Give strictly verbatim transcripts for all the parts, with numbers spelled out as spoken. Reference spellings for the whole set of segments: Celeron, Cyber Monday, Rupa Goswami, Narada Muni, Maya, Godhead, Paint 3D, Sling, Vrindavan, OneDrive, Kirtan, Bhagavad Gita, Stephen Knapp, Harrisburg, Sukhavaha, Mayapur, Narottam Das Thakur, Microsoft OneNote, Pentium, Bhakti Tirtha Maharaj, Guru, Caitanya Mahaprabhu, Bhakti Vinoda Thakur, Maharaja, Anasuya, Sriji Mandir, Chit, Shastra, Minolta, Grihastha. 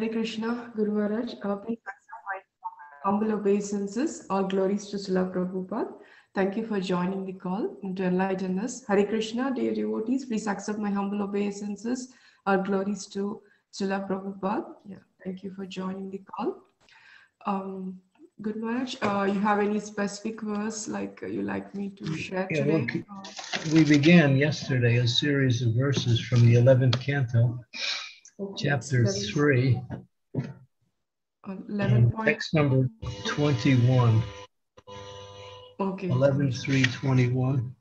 Hare Krishna, Guru Maharaj, uh, please accept my humble obeisances. All glories to Srila Prabhupada. Thank you for joining the call and to enlighten us. Hare Krishna, dear devotees, please accept my humble obeisances. All glories to Srila Prabhupada. Yeah, thank you for joining the call. Um, Guru Maharaj, uh, you have any specific verse like uh, you like me to share yeah, today? Well, we began yesterday a series of verses from the eleventh canto. Chapter three, eleven text number twenty-one. Okay. Eleven three twenty-one.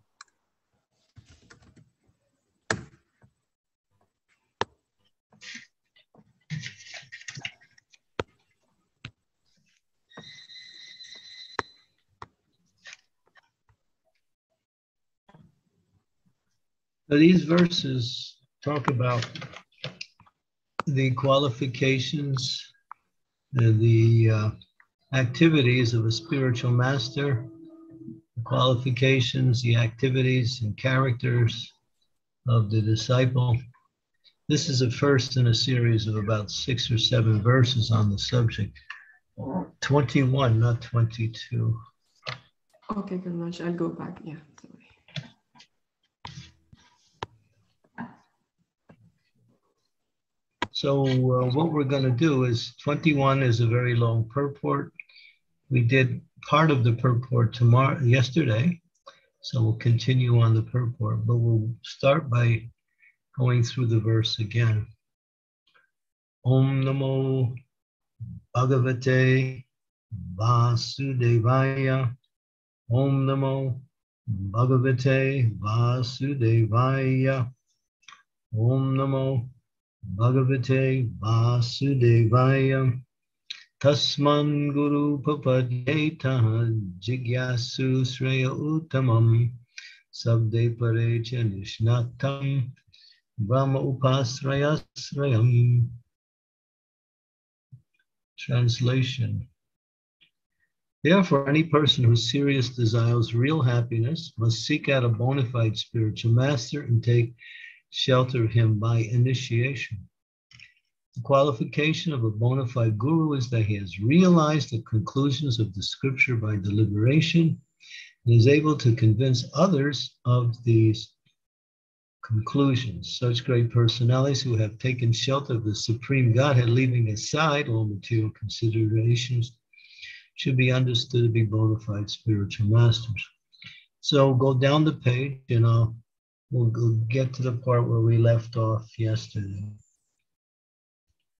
Now these verses talk about the qualifications, the, the uh, activities of a spiritual master, the qualifications, the activities and characters of the disciple. This is a first in a series of about six or seven verses on the subject. twenty-one, not twenty-two. Okay, good much. I'll go back. Yeah, sorry. So uh, what we're going to do is, twenty-one is a very long purport. We did part of the purport tomorrow, yesterday, so we'll continue on the purport, but we'll start by going through the verse again. Om Namo Bhagavate Vasudevaya. Om Namo Bhagavate Vasudevaya. Om Namo Bhagavate Vasudevaya. Tasman Guru Papadyetaha Jigyasu Sreya Uttamam Sabde Parecha Nishnatam Brahma Upasrayasrayam. Translation. Therefore, any person who seriously desires real happiness must seek out a bona fide spiritual master and take shelter him by initiation. The qualification of a bona fide guru is that he has realized the conclusions of the scripture by deliberation and is able to convince others of these conclusions. Such great personalities who have taken shelter of the Supreme Godhead, leaving aside all material considerations, should be understood to be bona fide spiritual masters. So go down the page and I'll We'll, we'll get to the part where we left off yesterday.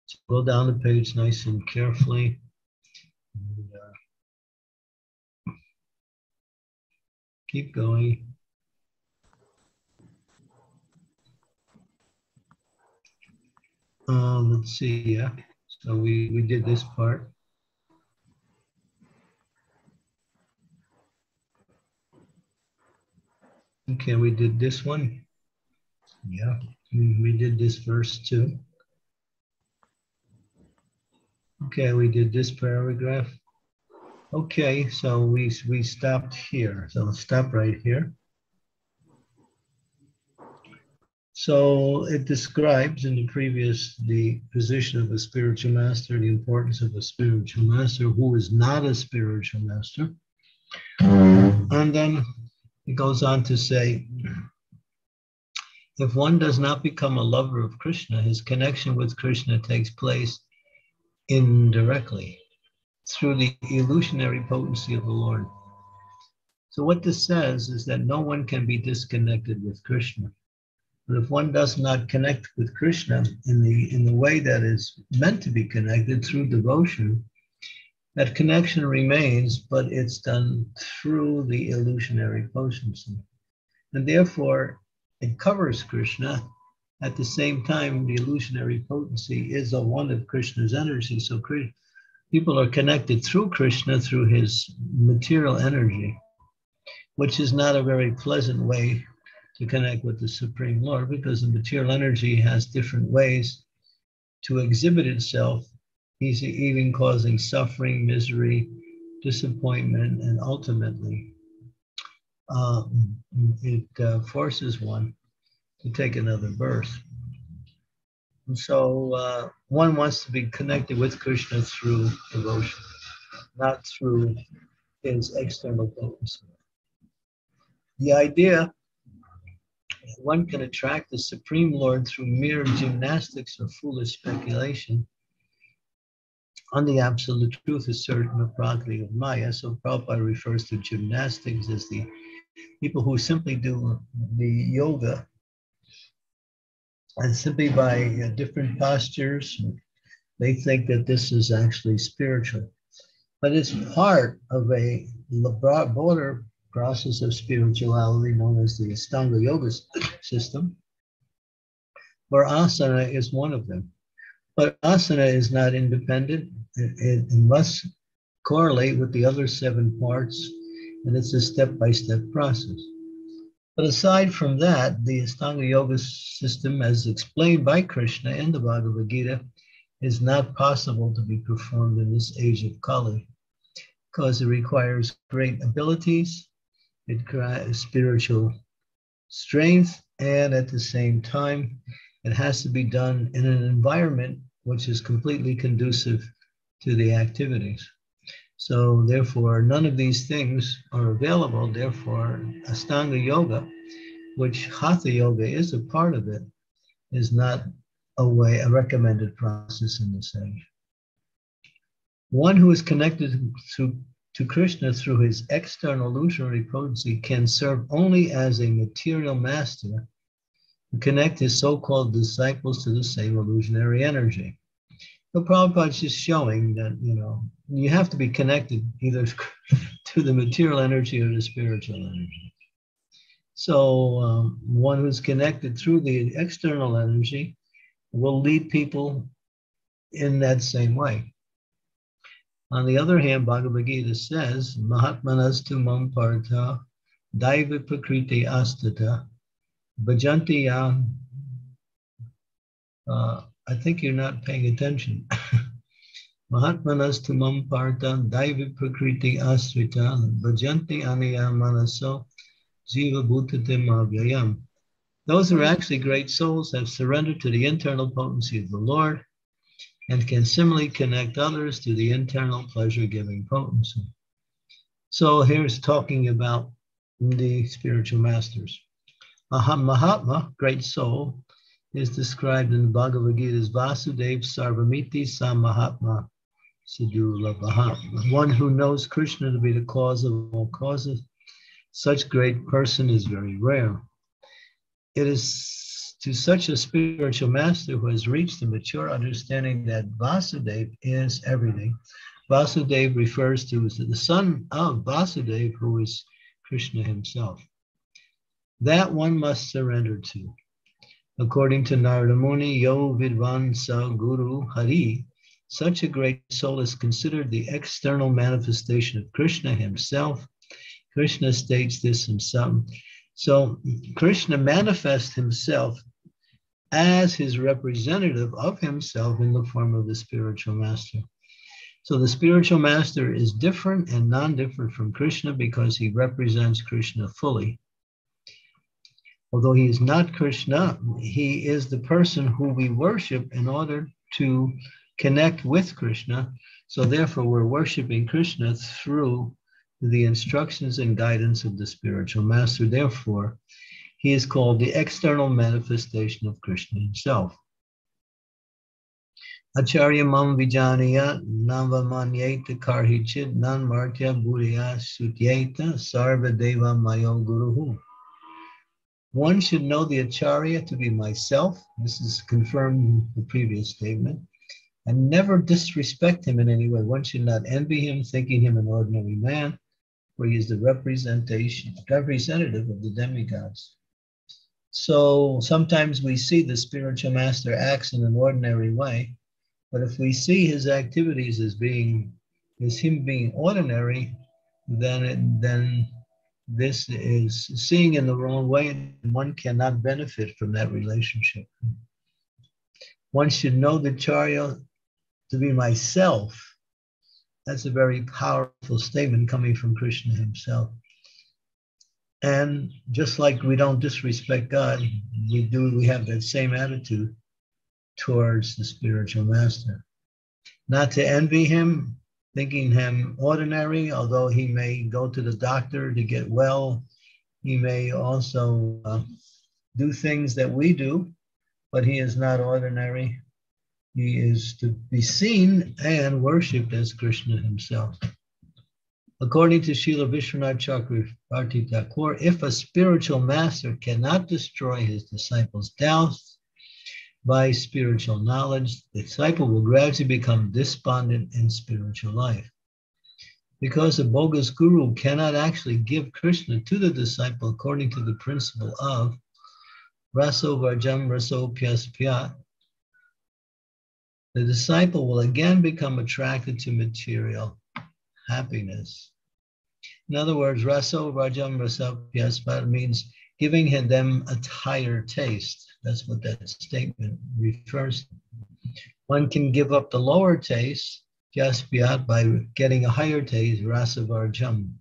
So go down the page nice and carefully. And, uh, keep going. Uh, let's see, yeah. So we, we did this part. Okay, we did this one. Yeah, we did this verse too. Okay, we did this paragraph. Okay, so we, we stopped here. So let's stop right here. So it describes in the previous, the position of a spiritual master, the importance of a spiritual master who is not a spiritual master. And then it goes on to say, if one does not become a lover of Krishna, his connection with Krishna takes place indirectly through the illusionary potency of the Lord. So what this says is that no one can be disconnected with Krishna. But if one does not connect with Krishna in the, in the way that is meant to be connected through devotion, that connection remains, but it's done through the illusionary potency. And therefore, it covers Krishna. At the same time, the illusionary potency is a one of Krishna's energy. So people are connected through Krishna, through his material energy, which is not a very pleasant way to connect with the Supreme Lord, because the material energy has different ways to exhibit itself. He's even causing suffering, misery, disappointment, and ultimately uh, it uh, forces one to take another birth. And so uh, one wants to be connected with Krishna through devotion, not through his external goals. The idea that one can attract the Supreme Lord through mere gymnastics or foolish speculation on the absolute truth is certain a property of Maya. So Prabhupada refers to gymnastics as the people who simply do the yoga, and simply by uh, different postures, they think that this is actually spiritual. But it's part of a broader process of spirituality known as the Ashtanga Yoga system, where asana is one of them. But asana is not independent. It, it must correlate with the other seven parts, and it's a step-by-step process. But aside from that, the Ashtanga Yoga system, as explained by Krishna in the Bhagavad Gita, is not possible to be performed in this age of Kali, because it requires great abilities, it requires spiritual strength, and at the same time, it has to be done in an environment which is completely conducive to the activities. So therefore, none of these things are available. Therefore, Ashtanga Yoga, which Hatha Yoga is a part of it, is not a way, a recommended process in this age. One who is connected to, to Krishna through his external illusory potency can serve only as a material master who connects his so-called disciples to the same illusionary energy. So Prabhupada's just showing that, you know, you have to be connected either to the material energy or the spiritual energy. So um, one who's connected through the external energy will lead people in that same way. On the other hand, Bhagavad Gita says, Mahatmanastu mam partha daiva prakriti astata bhajanti yang. Uh, I think you're not paying attention. Mahatmanastu mam partha daiva prakriti astata bhajanti anaya manaso jiva bhutatema avyayam. Those who are actually great souls have surrendered to the internal potency of the Lord and can similarly connect others to the internal pleasure-giving potency. So here's talking about the spiritual masters. Aham Mahatma, great soul, is described in the Bhagavad Gita as Vasudeva Sarvamiti Samahatma Siddhulabha, one who knows Krishna to be the cause of all causes. Such great person is very rare. It is to such a spiritual master who has reached the mature understanding that Vasudeva is everything. Vasudeva refers to as the son of Vasudeva, who is Krishna himself. That one must surrender to. According to Narada Muni, Yo Vidvan Sa Guru Hari, such a great soul is considered the external manifestation of Krishna himself. Krishna states this himself. So Krishna manifests himself as his representative of himself in the form of the spiritual master. So the spiritual master is different and non-different from Krishna because he represents Krishna fully. Although he is not Krishna, he is the person who we worship in order to connect with Krishna. So therefore, we're worshiping Krishna through the instructions and guidance of the spiritual master. Therefore, he is called the external manifestation of Krishna himself. Acharya mam vijaniya navamanyeta karhichit nan martya bhuriya sutyeta sarva deva mayo guruhu. One should know the Acharya to be myself. This is confirmed in the previous statement. And never disrespect him in any way. One should not envy him, thinking him an ordinary man, where he is the representation, representative of the demigods. So sometimes we see the spiritual master acts in an ordinary way, but if we see his activities as being, as him being ordinary, then it, then this is seeing in the wrong way, and one cannot benefit from that relationship. One should know the Acharya to be myself. That's a very powerful statement coming from Krishna himself. And just like we don't disrespect God, we do, we have that same attitude towards the spiritual master. Not to envy him, thinking him ordinary, although he may go to the doctor to get well. He may also uh, do things that we do, but he is not ordinary. He is to be seen and worshipped as Krishna himself. According to Srila Vishwanath Chakravarti Thakur, if a spiritual master cannot destroy his disciples' doubts by spiritual knowledge, the disciple will gradually become despondent in spiritual life. Because a bogus guru cannot actually give Krishna to the disciple according to the principle of Raso Varjam Raso Pyasapya, the disciple will again become attracted to material happiness. In other words, Raso Varjam Raso Pyasapya means giving them a higher taste. That's what that statement refers to. One can give up the lower taste, Jaspyat, by getting a higher taste, Rasavarjam.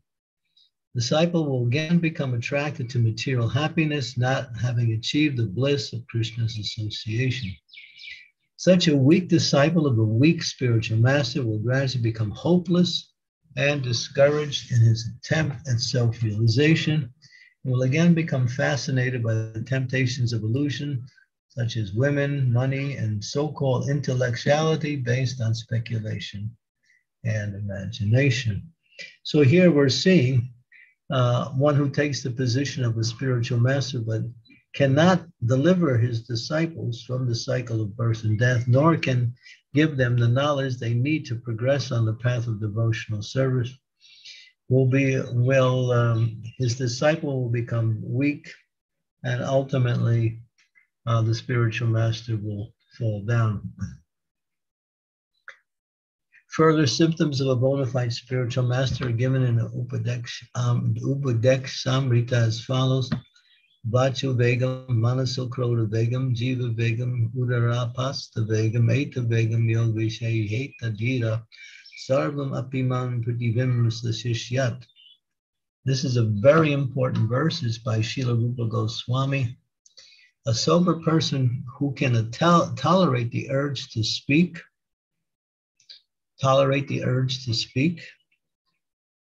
Disciple will again become attracted to material happiness, not having achieved the bliss of Krishna's association. Such a weak disciple of a weak spiritual master will gradually become hopeless and discouraged in his attempt at self-realization, and will again become fascinated by the temptations of illusion, such as women, money, and so-called intellectuality based on speculation and imagination. So here we're seeing uh, one who takes the position of a spiritual master but cannot deliver his disciples from the cycle of birth and death, nor can give them the knowledge they need to progress on the path of devotional service. Will be, will, um, his disciple will become weak, and ultimately Uh, the spiritual master will fall down. Further symptoms of a bona fide spiritual master are given in the Upadeksh, um, Upadeksh Samrita as follows: Vachu Vegam, Manaso Krota Vegam, Jiva Vegam, Udara Pasta Vegam, Eta Vegam, Yogvishay, Heta Jira, Sarvam Apiman Prativimras Shishyat. This is a very important verse. It's by Srila Rupa Goswami. A sober person who can to tolerate the urge to speak, tolerate the urge to speak,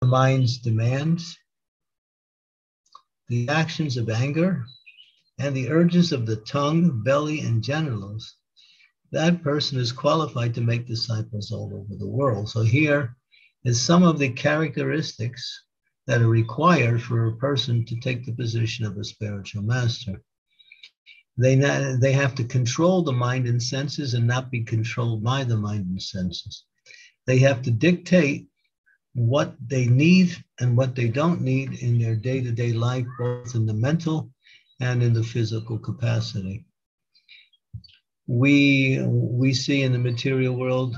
the mind's demands, the actions of anger, and the urges of the tongue, belly, and genitals, that person is qualified to make disciples all over the world. So here is some of the characteristics that are required for a person to take the position of a spiritual master. They, not, they have to control the mind and senses and not be controlled by the mind and senses. They have to dictate what they need and what they don't need in their day-to-day life, both in the mental and in the physical capacity. We, we see in the material world,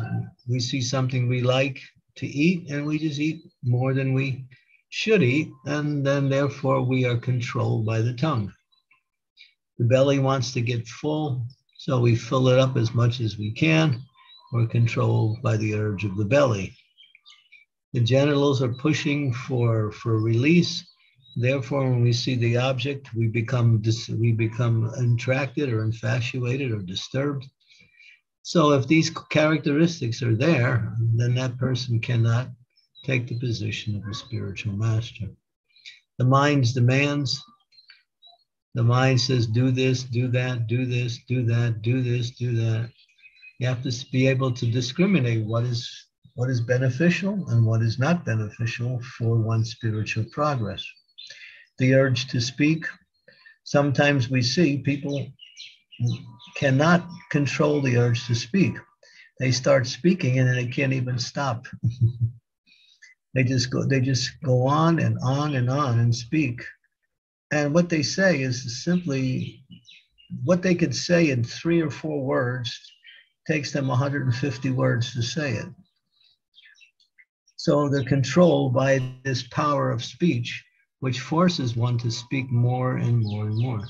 we see something we like to eat and we just eat more than we should eat, and then therefore we are controlled by the tongue. The belly wants to get full, so we fill it up as much as we can. We're controlled by the urge of the belly. The genitals are pushing for, for release. Therefore, when we see the object, we become, we become attracted or infatuated or disturbed. So if these characteristics are there, then that person cannot take the position of a spiritual master. The mind's demands. The mind says, do this, do that, do this, do that, do this, do that. You have to be able to discriminate what is, what is beneficial and what is not beneficial for one's spiritual progress. The urge to speak. Sometimes we see people cannot control the urge to speak. They start speaking and then they can't even stop. They just go, they just go on and on and on and speak. And what they say is simply, what they could say in three or four words takes them one hundred fifty words to say it. So they're controlled by this power of speech, which forces one to speak more and more and more.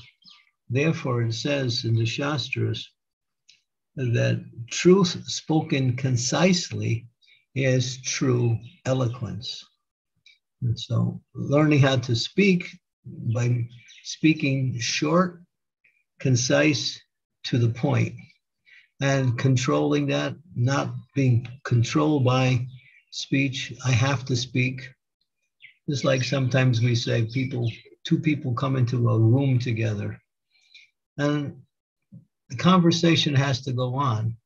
Therefore, it says in the Shastras that truth spoken concisely is true eloquence. And so learning how to speak by speaking short, concise, to the point. and controlling that, not being controlled by speech. I have to speak. Just like sometimes we say people, two people come into a room together and the conversation has to go on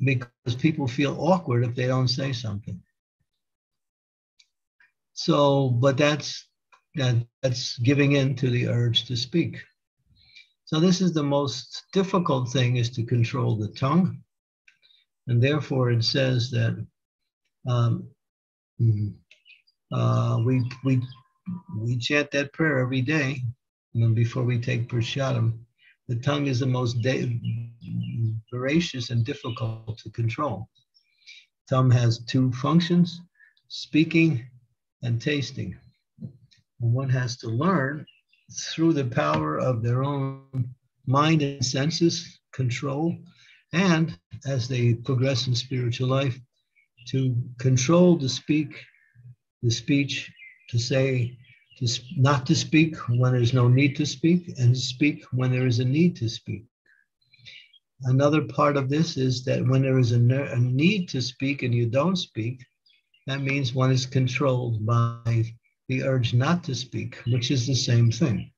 because people feel awkward if they don't say something. So, but that's, that, that's giving in to the urge to speak. So this is the most difficult thing, is to control the tongue. And therefore it says that um, uh, we, we, we chant that prayer every day, and then before we take prasadam. The tongue is the most voracious and difficult to control. Tongue has two functions, speaking and tasting. And one has to learn through the power of their own mind and senses, control, and as they progress in spiritual life, to control the speak, the speech, to say, to not to speak when there's no need to speak, and speak when there is a need to speak. Another part of this is that when there is a, ne a need to speak and you don't speak, that means one is controlled by the urge not to speak, which is the same thing.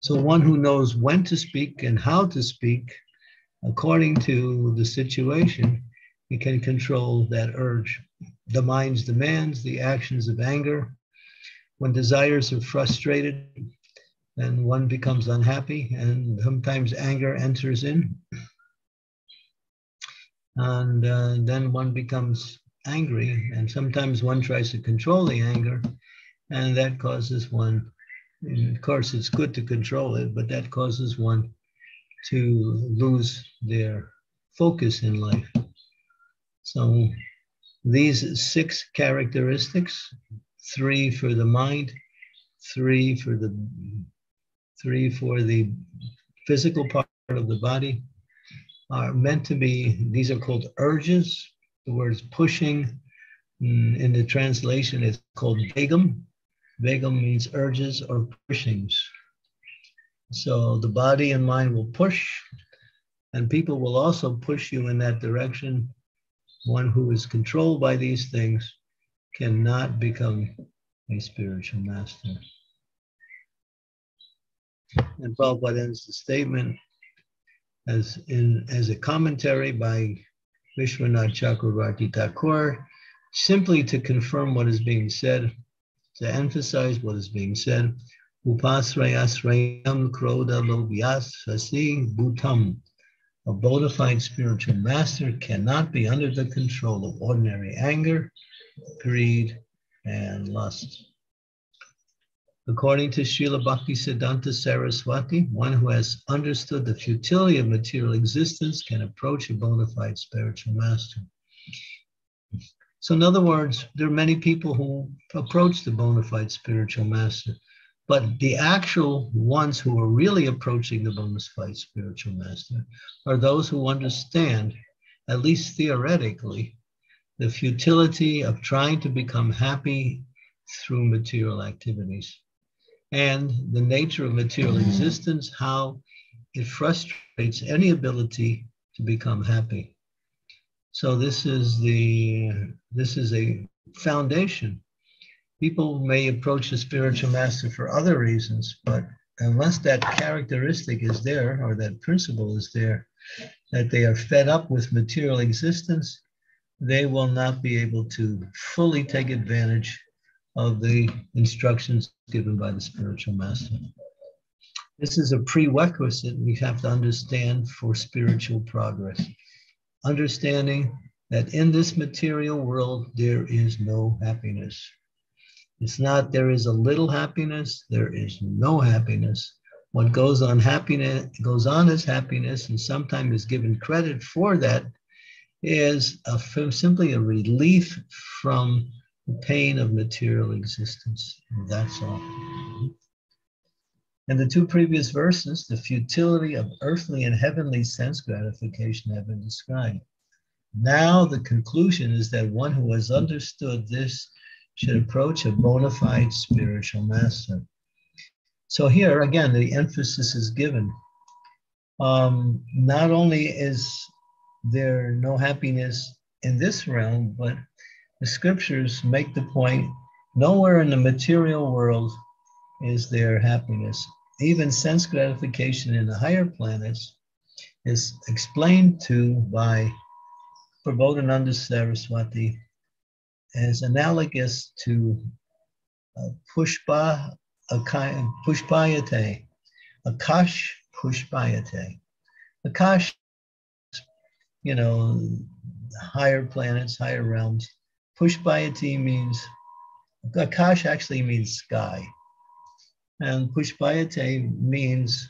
So one who knows when to speak and how to speak, according to the situation, he can control that urge. The mind's demands, the actions of anger, when desires are frustrated and one becomes unhappy and sometimes anger enters in. And uh, then one becomes angry, and sometimes one tries to control the anger, and that causes one, of course it's good to control it, but that causes one to lose their focus in life. So these six characteristics, three for the mind, three for the three for the physical part of the body, are meant to be, these are called urges. The word's pushing. In the translation, it's called vegam. Vegam means urges or pushings. So the body and mind will push, and people will also push you in that direction. One who is controlled by these things cannot become a spiritual master. And Prabhupada ends the statement as, in, as a commentary by Vishwanath Chakravarti Thakur, simply to confirm what is being said, to emphasize what is being said. Upasrayasrayam kroda lovyas sasi bhutam. A bona fide spiritual master cannot be under the control of ordinary anger, greed, and lust. According to Srila Bhaktisiddhanta Saraswati, one who has understood the futility of material existence can approach a bona fide spiritual master. So in other words, there are many people who approach the bona fide spiritual master, but the actual ones who are really approaching the bona fide spiritual master are those who understand, at least theoretically, the futility of trying to become happy through material activities, and the nature of material existence, how it frustrates any ability to become happy. So this is the, this is a foundation. People may approach a spiritual master for other reasons, but unless that characteristic is there, or that principle is there, that they are fed up with material existence, they will not be able to fully take advantage of the instructions given by the spiritual master. This is a prerequisite we have to understand for spiritual progress. Understanding that in this material world, there is no happiness. It's not there is a little happiness, there is no happiness. What goes on, happiness, goes on as happiness, and sometimes is given credit for that, is a, simply a relief from the pain of material existence. That's all. And the two previous verses, the futility of earthly and heavenly sense gratification, have been described. Now the conclusion is that one who has understood this should approach a bona fide spiritual master. So here again, the emphasis is given um, not only is there no happiness in this realm, but the scriptures make the point, nowhere in the material world is there happiness. Even sense gratification in the higher planets is explained to by Prasadam Saraswati as analogous to uh, pushpa, akai, pushpayate, akash pushpayate. Akash, you know, higher planets, higher realms. Pushpayate means, akash actually means sky. And pushpayate means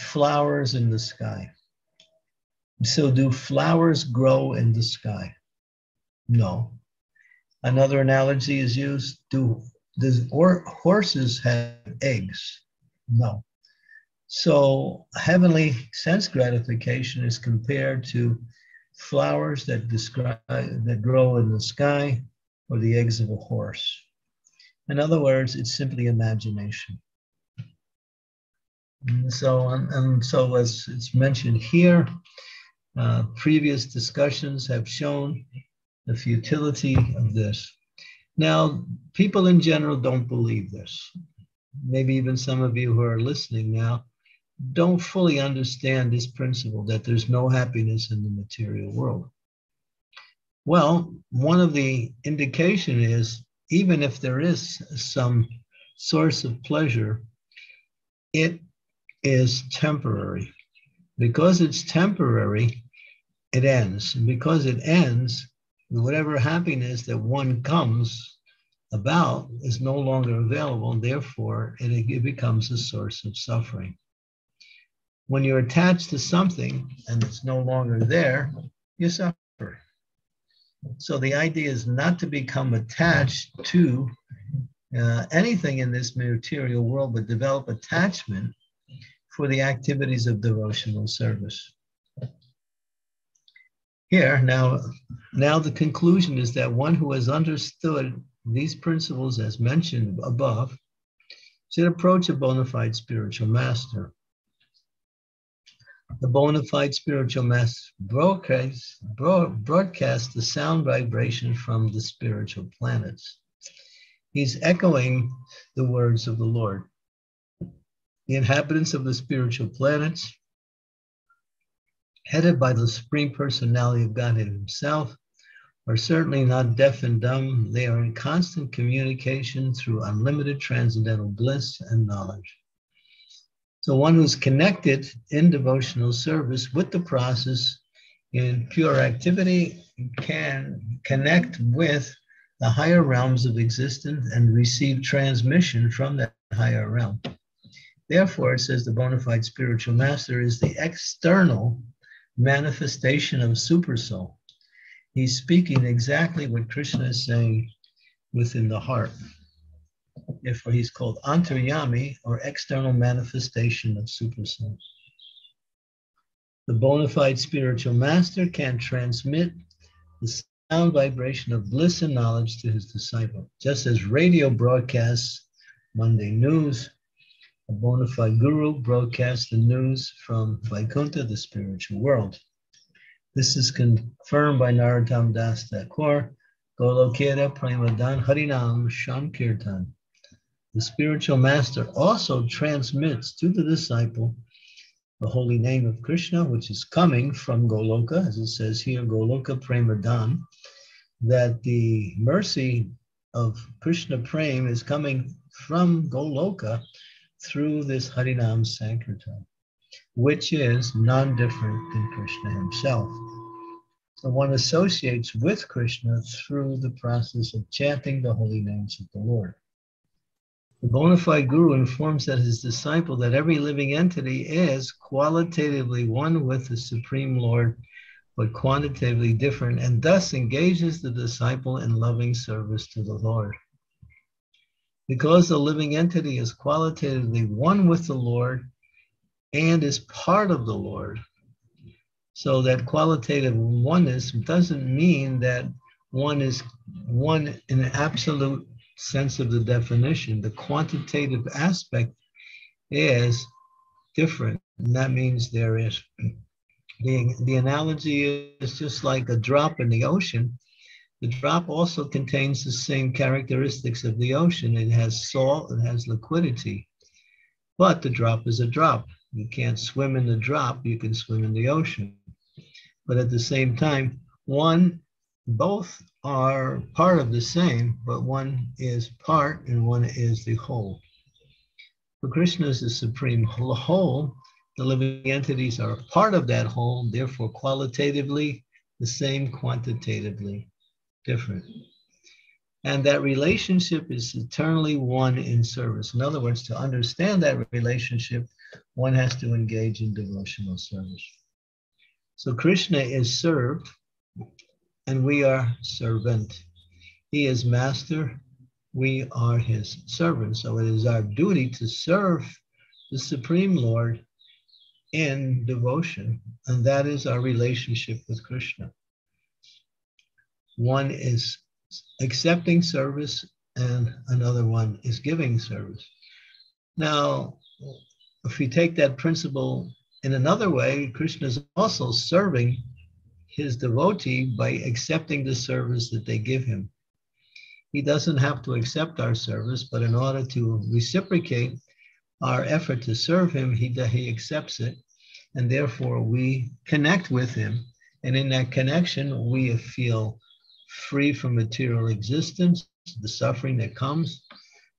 flowers in the sky. So do flowers grow in the sky? No. Another analogy is used, do does or horses have eggs? No. So heavenly sense gratification is compared to flowers that describe that grow in the sky or the eggs of a horse. In other words, it's simply imagination. And so, and so as it's mentioned here, uh, previous discussions have shown the futility of this. Now, people in general don't believe this. Maybe even some of you who are listening now don't fully understand this principle that there's no happiness in the material world. Well, one of the indication is, even if there is some source of pleasure, it is temporary. Because it's temporary, it ends. And because it ends, whatever happiness that one comes about is no longer available, and therefore it, it becomes a source of suffering. When you're attached to something and it's no longer there, you suffer. So the idea is not to become attached to uh, anything in this material world, but develop attachment for the activities of devotional service. Here, now, now the conclusion is that one who has understood these principles as mentioned above should approach a bona fide spiritual master. The bona fide spiritual master broadcasts, broadcasts the sound vibration from the spiritual planets. He's echoing the words of the Lord. The inhabitants of the spiritual planets, headed by the Supreme Personality of Godhead himself, are certainly not deaf and dumb. They are in constant communication through unlimited transcendental bliss and knowledge. So one who's connected in devotional service with the process in pure activity can connect with the higher realms of existence and receive transmission from that higher realm. Therefore, it says the bona fide spiritual master is the external manifestation of Supersoul. He's speaking exactly what Krishna is saying within the heart. Therefore, he's called Antaryami, or external manifestation of Supersoul. The bona fide spiritual master can transmit the sound vibration of bliss and knowledge to his disciple. Just as radio broadcasts Monday news, a bona fide guru broadcasts the news from Vaikuntha, the spiritual world. This is confirmed by Narottam Das Thakur, Golokera Premadan Haridam Shankirtan. The spiritual master also transmits to the disciple the holy name of Krishna, which is coming from Goloka, as it says here, Goloka Premadan, that the mercy of Krishna Prem is coming from Goloka through this Harinam Sankirtan, which is non-different than Krishna himself. So one associates with Krishna through the process of chanting the holy names of the Lord. The bona fide guru informs that his disciple that every living entity is qualitatively one with the Supreme Lord, but quantitatively different, and thus engages the disciple in loving service to the Lord. Because the living entity is qualitatively one with the Lord and is part of the Lord. So that qualitative oneness doesn't mean that one is one in an absolute sense of the definition. The quantitative aspect is different. And that means there is, the, the analogy is just like a drop in the ocean. The drop also contains the same characteristics of the ocean. It has salt, it has liquidity, but the drop is a drop. You can't swim in the drop, you can swim in the ocean. But at the same time, one, both are part of the same, but one is part and one is the whole. For Krishna is the supreme whole. The living entities are part of that whole, therefore qualitatively the same, quantitatively different. And that relationship is eternally one in service. In other words, to understand that relationship, one has to engage in devotional service. So Krishna is served, and we are servant. He is master, we are his servant. So it is our duty to serve the Supreme Lord in devotion, and that is our relationship with Krishna. One is accepting service, and another one is giving service. Now, if we take that principle in another way, Krishna is also serving his devotee by accepting the service that they give him. He doesn't have to accept our service, but in order to reciprocate our effort to serve him, he, he accepts it, and therefore we connect with him. And in that connection, we feel free from material existence, the suffering that comes.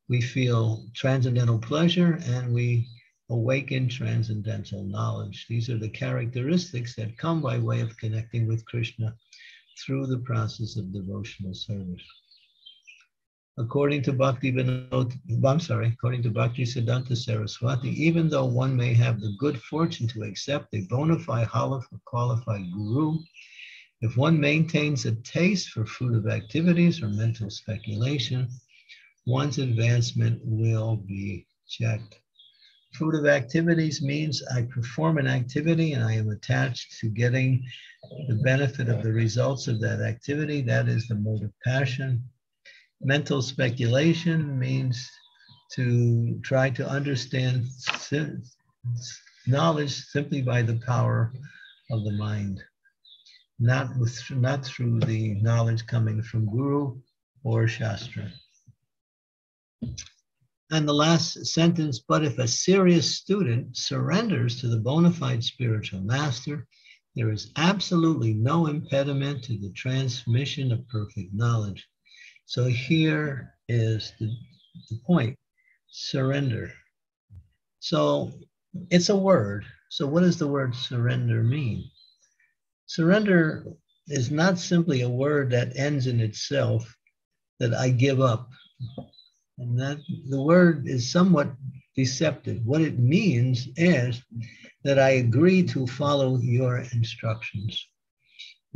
We feel transcendental pleasure, and we awaken transcendental knowledge. These are the characteristics that come by way of connecting with Krishna through the process of devotional service. According to Bhakti, I'm sorry, according to Bhaktisiddhanta Saraswati, even though one may have the good fortune to accept a bona fide qualified guru, if one maintains a taste for fruitive activities or mental speculation, one's advancement will be checked. Fruitive activities means I perform an activity and I am attached to getting the benefit of the results of that activity. That is the mode of passion. Mental speculation means to try to understand knowledge simply by the power of the mind, not, with, not through the knowledge coming from Guru or Shastra. And the last sentence, but if a serious student surrenders to the bona fide spiritual master, there is absolutely no impediment to the transmission of perfect knowledge. So here is the, the point, surrender. So it's a word. So what does the word surrender mean? Surrender is not simply a word that ends in itself, that I give up. And that the word is somewhat deceptive. What it means is that I agree to follow your instructions.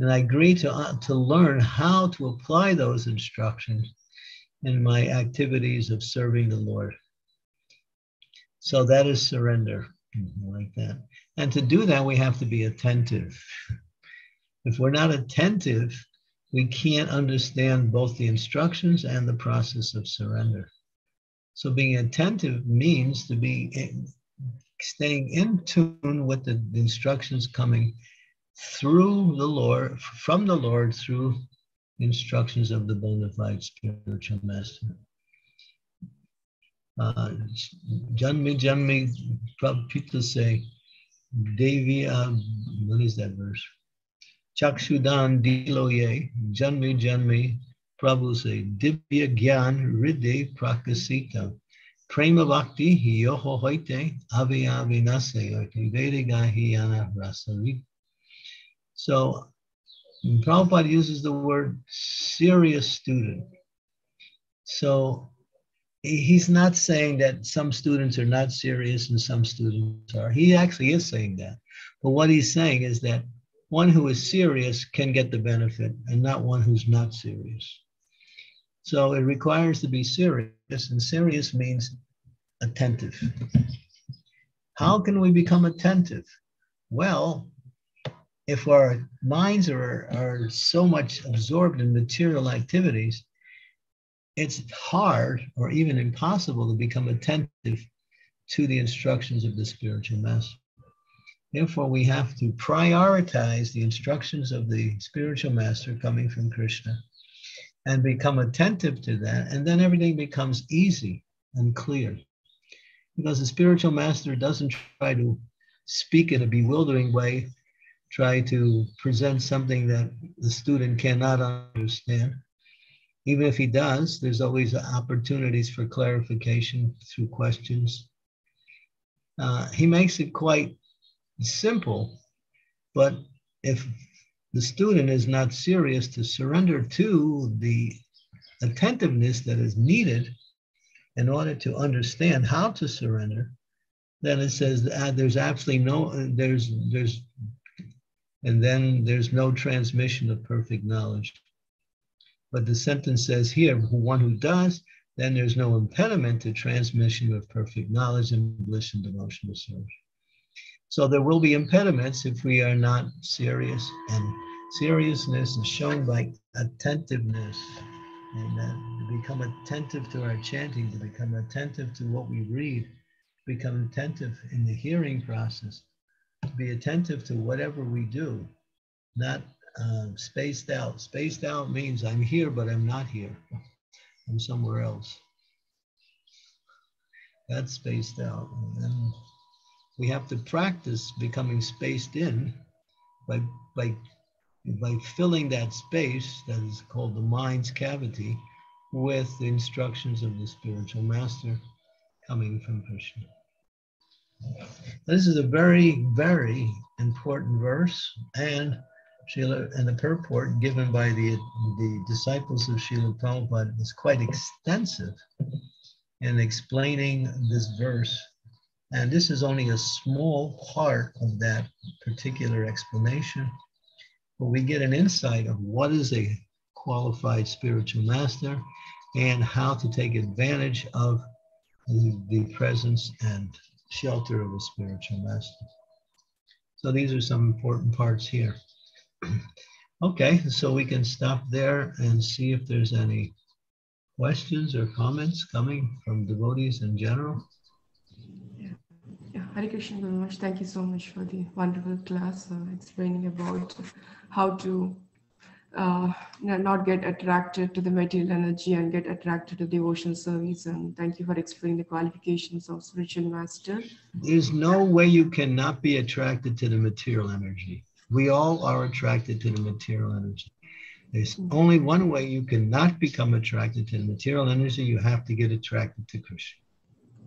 And I agree to, uh, to learn how to apply those instructions in my activities of serving the Lord. So that is surrender, like that. And to do that, we have to be attentive. If we're not attentive, we can't understand both the instructions and the process of surrender. So being attentive means to be in, staying in tune with the instructions coming through the Lord, from the Lord, through instructions of the bona fide spiritual master. Uh, Janmi Janmi Prabhupita say, Devi, what is that verse? Chakshudan diloye, janmi janmi, Prabhu se, divya gyan ride prakasita, prema bhakti yoho hoite, avya vinase, or vedega hiyana rasavik. So Prabhupada uses the word serious student. So he's not saying that some students are not serious and some students are. He actually is saying that. But what he's saying is that one who is serious can get the benefit and not one who's not serious. So it requires to be serious, and serious means attentive. How can we become attentive? Well, if our minds are, are so much absorbed in material activities, it's hard or even impossible to become attentive to the instructions of the spiritual master. Therefore, we have to prioritize the instructions of the spiritual master coming from Krishna and become attentive to that, and then everything becomes easy and clear. Because the spiritual master doesn't try to speak in a bewildering way, try to present something that the student cannot understand. Even if he does, there's always opportunities for clarification through questions. Uh, he makes it quite simple, but if the student is not serious to surrender to the attentiveness that is needed in order to understand how to surrender, then it says uh, there's absolutely no, uh, there's, there's, and then there's no transmission of perfect knowledge. But the sentence says here, one who does, then there's no impediment to transmission of perfect knowledge and bliss and devotional service. So there will be impediments if we are not serious, and seriousness is shown by attentiveness. And uh, to become attentive to our chanting, to become attentive to what we read, become attentive in the hearing process, to be attentive to whatever we do, not uh, spaced out. Spaced out means I'm here, but I'm not here. I'm somewhere else. That's spaced out. And then we have to practice becoming spaced in by, by, by filling that space that is called the mind's cavity with the instructions of the spiritual master coming from Krishna. This is a very, very important verse, and Srila, and the purport given by the, the disciples of Srila Prabhupada is quite extensive in explaining this verse. And this is only a small part of that particular explanation, but we get an insight of what is a qualified spiritual master and how to take advantage of the presence and shelter of a spiritual master. So these are some important parts here. Okay, so we can stop there and see if there's any questions or comments coming from devotees in general. Yeah, Hare Krishna Guru Maharaj, thank you so much for the wonderful class uh, explaining about how to uh, not get attracted to the material energy and get attracted to devotional service. And thank you for explaining the qualifications of spiritual master. There's no way you cannot be attracted to the material energy. We all are attracted to the material energy. There's mm-hmm. only one way you cannot become attracted to the material energy. You have to get attracted to Krishna.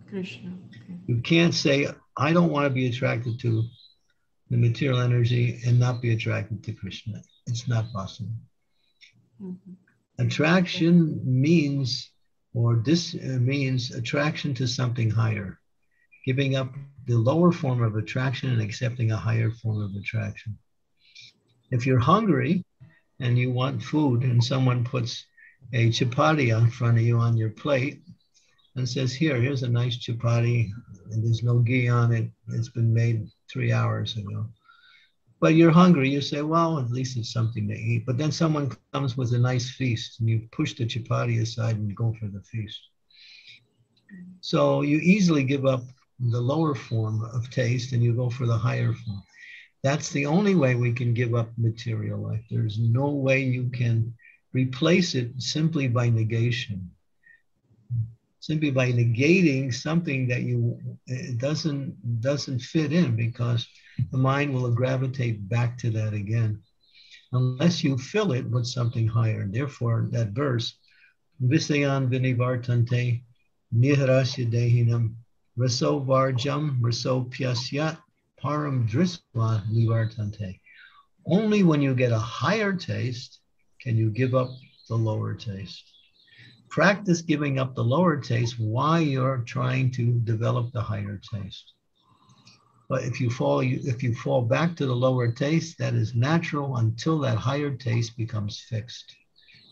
Krishna. Okay. You can't say, I don't want to be attracted to the material energy and not be attracted to Krishna. It's not possible. Mm-hmm. Attraction means, or this means attraction to something higher, giving up the lower form of attraction and accepting a higher form of attraction. If you're hungry and you want food and someone puts a chapati in front of you on your plate, and says, here, here's a nice chapati, and there's no ghee on it. It's been made three hours ago. But you're hungry. You say, well, at least it's something to eat. But then someone comes with a nice feast, and you push the chapati aside and go for the feast. So you easily give up the lower form of taste, and you go for the higher form. That's the only way we can give up material life. There's no way you can replace it simply by negation. Simply by negating something that you it doesn't doesn't fit in, because the mind will gravitate back to that again, unless you fill it with something higher. Therefore, that verse, Visayan Vinivartante Niharasya Dehinam Raso Varjam Raso Pyasyat Param Drisva Nivartante. Only when you get a higher taste can you give up the lower taste. Practice giving up the lower taste while you're trying to develop the higher taste. But if you fall, if you fall back to the lower taste, that is natural until that higher taste becomes fixed.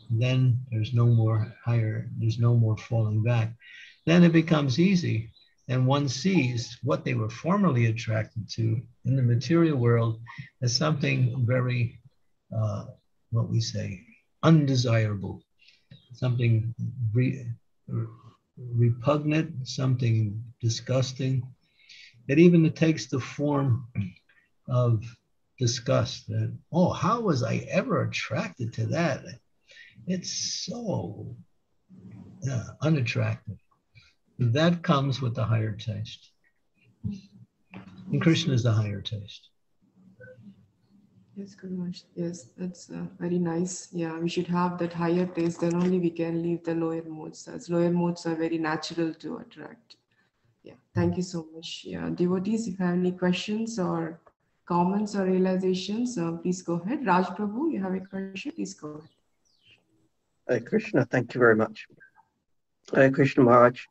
Then there's no more higher, there's no more falling back. Then it becomes easy, and one sees what they were formerly attracted to in the material world as something very, uh, what we say, undesirable. Something repugnant, something disgusting. It even takes the form of disgust. That, oh, how was I ever attracted to that? It's so uh, unattractive. That comes with the higher taste. And Krishna is the higher taste. Yes, Guru Maharaj. Yes, that's uh, very nice. Yeah, we should have that higher taste. Then only we can leave the lower modes. As lower modes are very natural to attract. Yeah, thank you so much. Yeah, devotees, if you have any questions or comments or realizations, uh, please go ahead. Raj Prabhu, you have a question? Please go ahead. Hare Krishna, thank you very much. Hare Krishna Maharaj,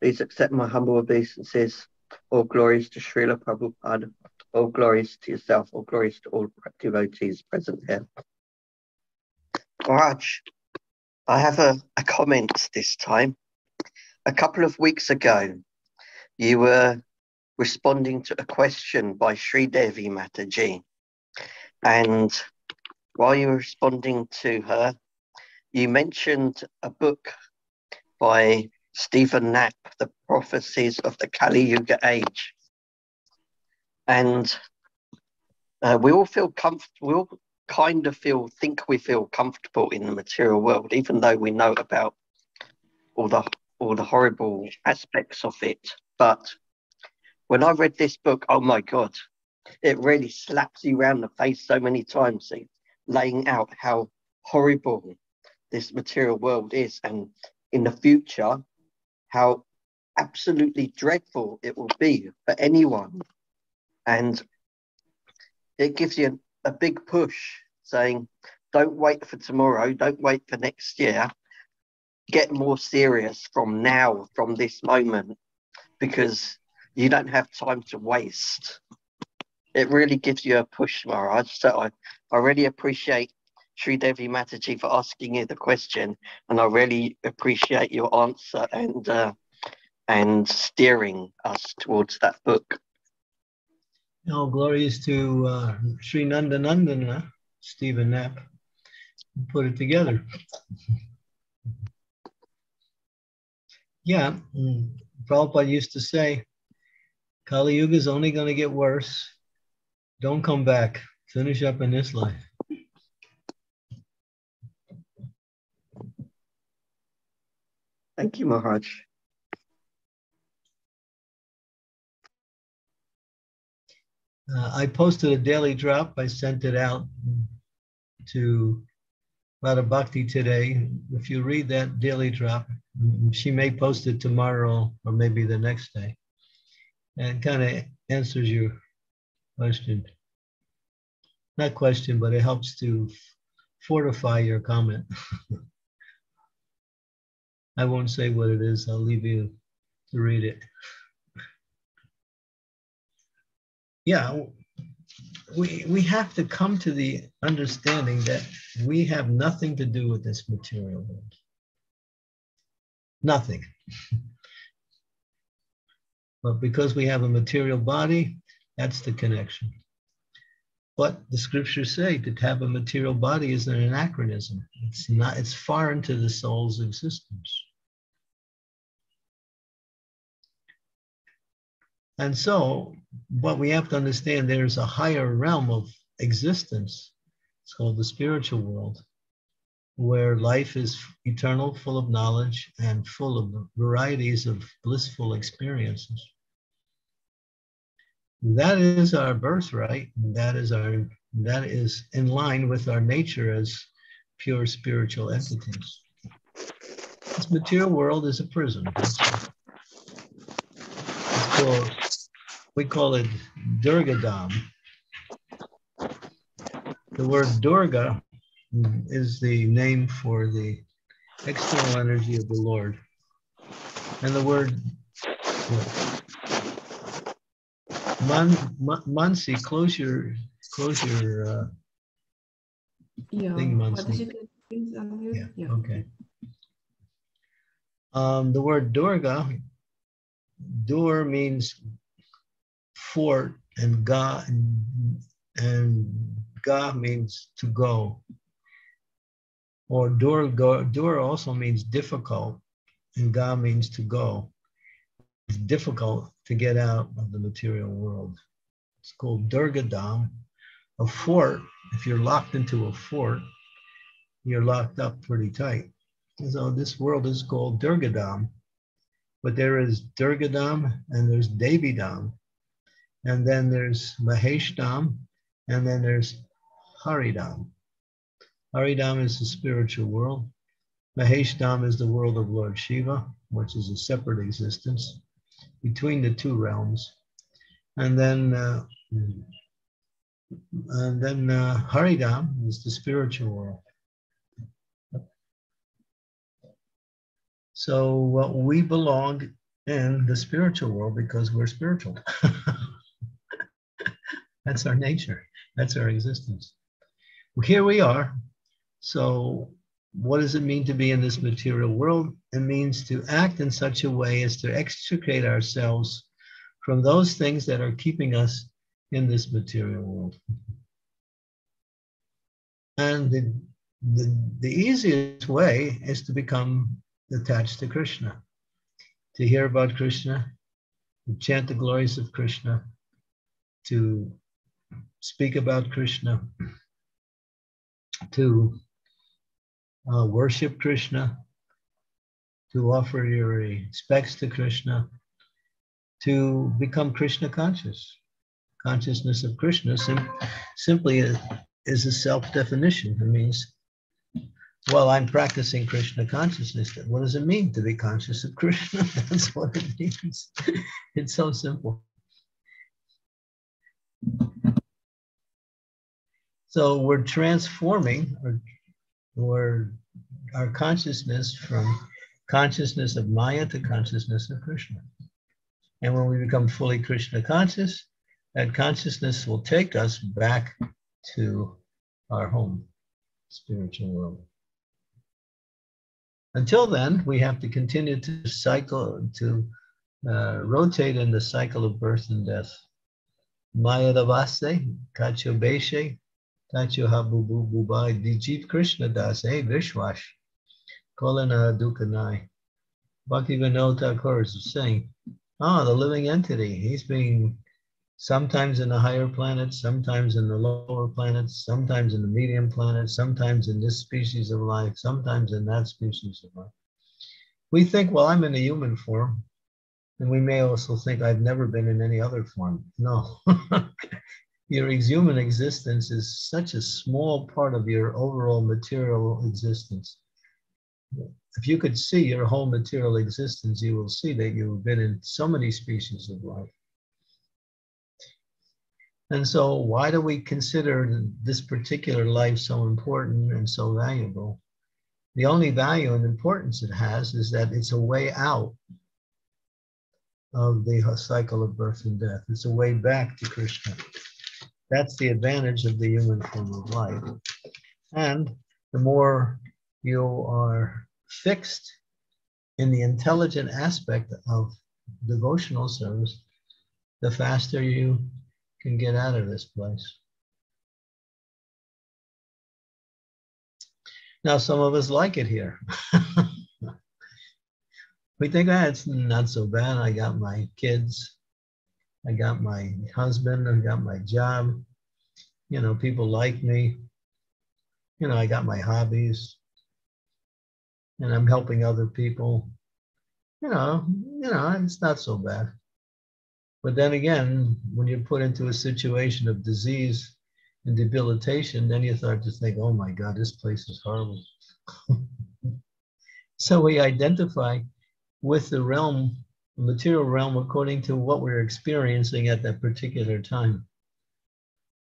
please accept my humble obeisances. All glories to Srila Prabhupada. All glories to yourself, all glories to all devotees present here. Maharaj, I have a, a comment this time. A couple of weeks ago, you were responding to a question by Sri Devi Mataji. And while you were responding to her, you mentioned a book by Stephen Knapp, The Prophecies of the Kali Yuga Age. And uh, we all feel comfortable, we all kind of feel, think we feel comfortable in the material world, even though we know about all the, all the horrible aspects of it. But when I read this book, oh my God, it really slaps you round the face so many times, see, laying out how horrible this material world is, and in the future, how absolutely dreadful it will be for anyone. And it gives you a big push saying, don't wait for tomorrow, don't wait for next year. Get more serious from now, from this moment, because you don't have time to waste. It really gives you a push, Maharaj. So I, I really appreciate Sri Devi Mataji for asking you the question. And I really appreciate your answer and, uh, and steering us towards that book. Now, glories to uh, Sri Nandanandana, Stephen Knapp, put it together. Yeah, Prabhupada used to say, Kali Yuga is only going to get worse. Don't come back. Finish up in this life. Thank you, Maharaj. Uh, I posted a daily drop. I sent it out to Radha Bhakti today. If you read that daily drop, she may post it tomorrow or maybe the next day. And it kind of answers your question. Not question, but it helps to fortify your comment. I won't say what it is. I'll leave you to read it. Yeah, we, we have to come to the understanding that we have nothing to do with this material world. Nothing. But because we have a material body, that's the connection. But the scriptures say to have a material body is an anachronism. It's not, it's foreign to the soul's existence. And so, what we have to understand, there's a higher realm of existence. It's called the spiritual world, where life is eternal, full of knowledge, and full of varieties of blissful experiences. That is our birthright. That is our, that is in line with our nature as pure spiritual entities. This material world is a prison. It's called, we call it Durga Dham. The word Durga is the name for the external energy of the Lord. And the word man, man, Mansi, close your, close your uh, yeah. thing, Mansi. Yeah, yeah. Okay. Um, the word Durga, Dur means fort, and ga, and, and ga means to go. Or dur, go, dur also means difficult, Yuga means to go. It's difficult to get out of the material world. It's called Durga Dham, a fort. If you're locked into a fort, you're locked up pretty tight. So this world is called Durga Dham, but there is Durga Dham and there's Devi Dham, and then there's Maheshdam, and then there's Haridam. Haridam is the spiritual world. Maheshdam is the world of Lord Shiva, which is a separate existence between the two realms. And then, uh, and then uh, Haridam is the spiritual world. So uh, we belong in the spiritual world because we're spiritual. That's our nature. That's our existence. Well, here we are. So what does it mean to be in this material world? It means to act in such a way as to extricate ourselves from those things that are keeping us in this material world. And the, the, the easiest way is to become attached to Krishna, to hear about Krishna, to chant the glories of Krishna, to speak about Krishna, to uh, worship Krishna, to offer your respects to Krishna, to become Krishna conscious. Consciousness of Krishna sim simply is, is a self-definition. It means, well, I'm practicing Krishna consciousness. What does it mean to be conscious of Krishna? That's what it means. It's so simple. So we're transforming or, or our consciousness from consciousness of Maya to consciousness of Krishna. And when we become fully Krishna conscious, that consciousness will take us back to our home, spiritual world. Until then, we have to continue to cycle, to uh, rotate in the cycle of birth and death. Maya davase, kacho beshe, kacho habu bubu bai, dijiv krishna dase, vishwash, kolana dukanai. Bhakti Vinod Thakur is saying, ah, the living entity, he's being sometimes in the higher planets, sometimes in the lower planets, sometimes in the medium planet, sometimes in this species of life, sometimes in that species of life. We think, well, I'm in a human form. And we may also think, I've never been in any other form. No. Your human existence is such a small part of your overall material existence. If you could see your whole material existence, you will see that you've been in so many species of life. And so why do we consider this particular life so important and so valuable? The only value and importance it has is that it's a way out of the cycle of birth and death. It's a way back to Krishna. That's the advantage of the human form of life. And the more you are fixed in the intelligent aspect of devotional service, the faster you can get out of this place. Now, some of us like it here. We think, ah, it's not so bad. I got my kids. I got my husband. I got my job. You know, people like me. You know, I got my hobbies. And I'm helping other people. You know, you know, it's not so bad. But then again, when you're put into a situation of disease and debilitation, then you start to think, oh my God, this place is horrible. So we identify with the realm, the material realm, according to what we're experiencing at that particular time.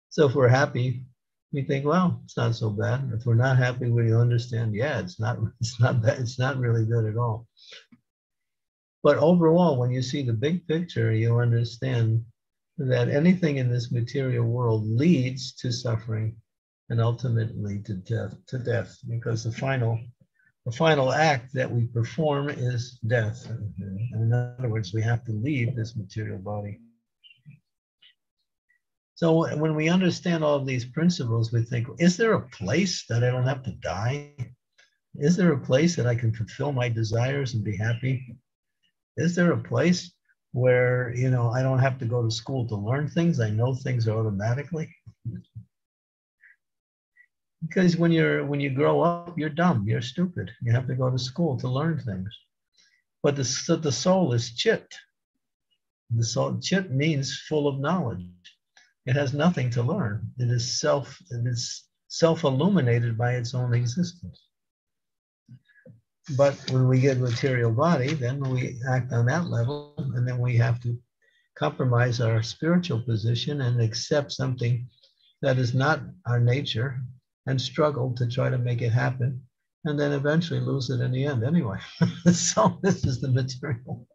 So if we're happy, we think, well, it's not so bad. If we're not happy, we understand, yeah, it's not, it's not bad, it's not really good at all. But overall, when you see the big picture, you understand that anything in this material world leads to suffering and ultimately to death, to death, because the final The final act that we perform is death. In other words, we have to leave this material body. So when we understand all of these principles, we think, is there a place that I don't have to die? Is there a place that I can fulfill my desires and be happy? Is there a place where, you know, I don't have to go to school to learn things? I know things automatically. Because when you're when you grow up, you're dumb, you're stupid. You have to go to school to learn things. But the, so the soul is chit. The soul, chit means full of knowledge. It has nothing to learn. It is self, it is self-illuminated by its own existence. But when we get a material body, then we act on that level, and then we have to compromise our spiritual position and accept something that is not our nature and struggle to try to make it happen, and then eventually lose it in the end anyway. So this is the material.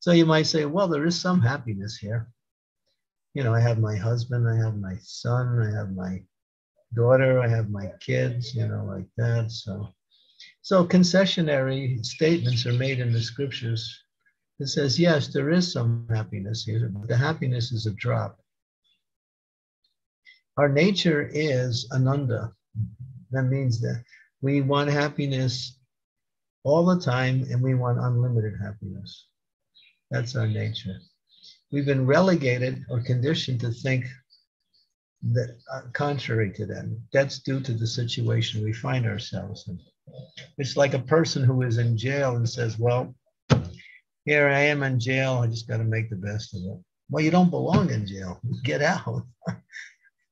So you might say, well, there is some happiness here. You know, I have my husband, I have my son, I have my daughter, I have my kids, you know, like that. So, so concessionary statements are made in the scriptures. It says, yes, there is some happiness here, but the happiness is a drop. Our nature is ananda. That means that we want happiness all the time, and we want unlimited happiness. That's our nature. We've been relegated or conditioned to think that uh, contrary to that. That's due to the situation we find ourselves in. It's like a person who is in jail and says, well, here I am in jail, I just got to make the best of it. Well, you don't belong in jail. Get out.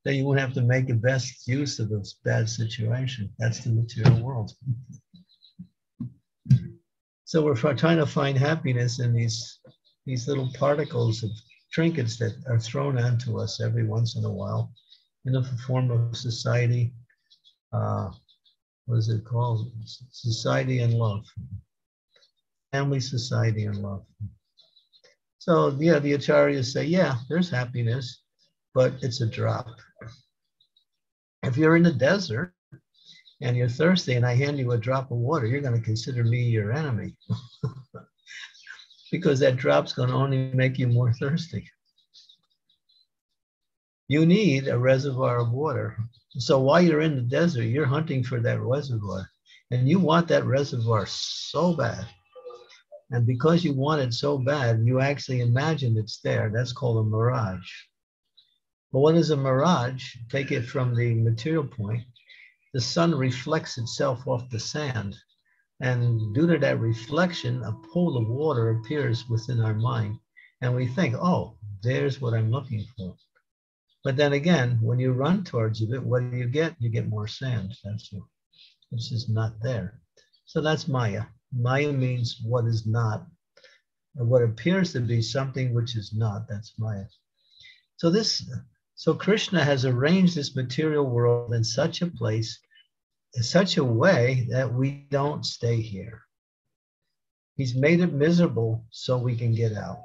Then you won't have to make the best use of this bad situation. That's the material world. So we're trying to find happiness in these, these little particles of trinkets that are thrown onto us every once in a while in the form of society, uh, what is it called? Society and love. Family, society, and love. So yeah, the Acharyas say, yeah, there's happiness, but it's a drop. If you're in the desert and you're thirsty and I hand you a drop of water, you're going to consider me your enemy. Because that drop's going to only make you more thirsty. You need a reservoir of water. So while you're in the desert, you're hunting for that reservoir. And you want that reservoir so bad. And because you want it so bad, you actually imagine it's there. That's called a mirage. But what is a mirage? Take it from the material point. The sun reflects itself off the sand. And due to that reflection, a pool of water appears within our mind. And we think, oh, there's what I'm looking for. But then again, when you run towards it, what do you get? You get more sand. That's it. This is not there. So that's Maya. Maya means what is not. And what appears to be something which is not, that's Maya. So this, so Krishna has arranged this material world in such a place, in such a way that we don't stay here. He's made it miserable so we can get out.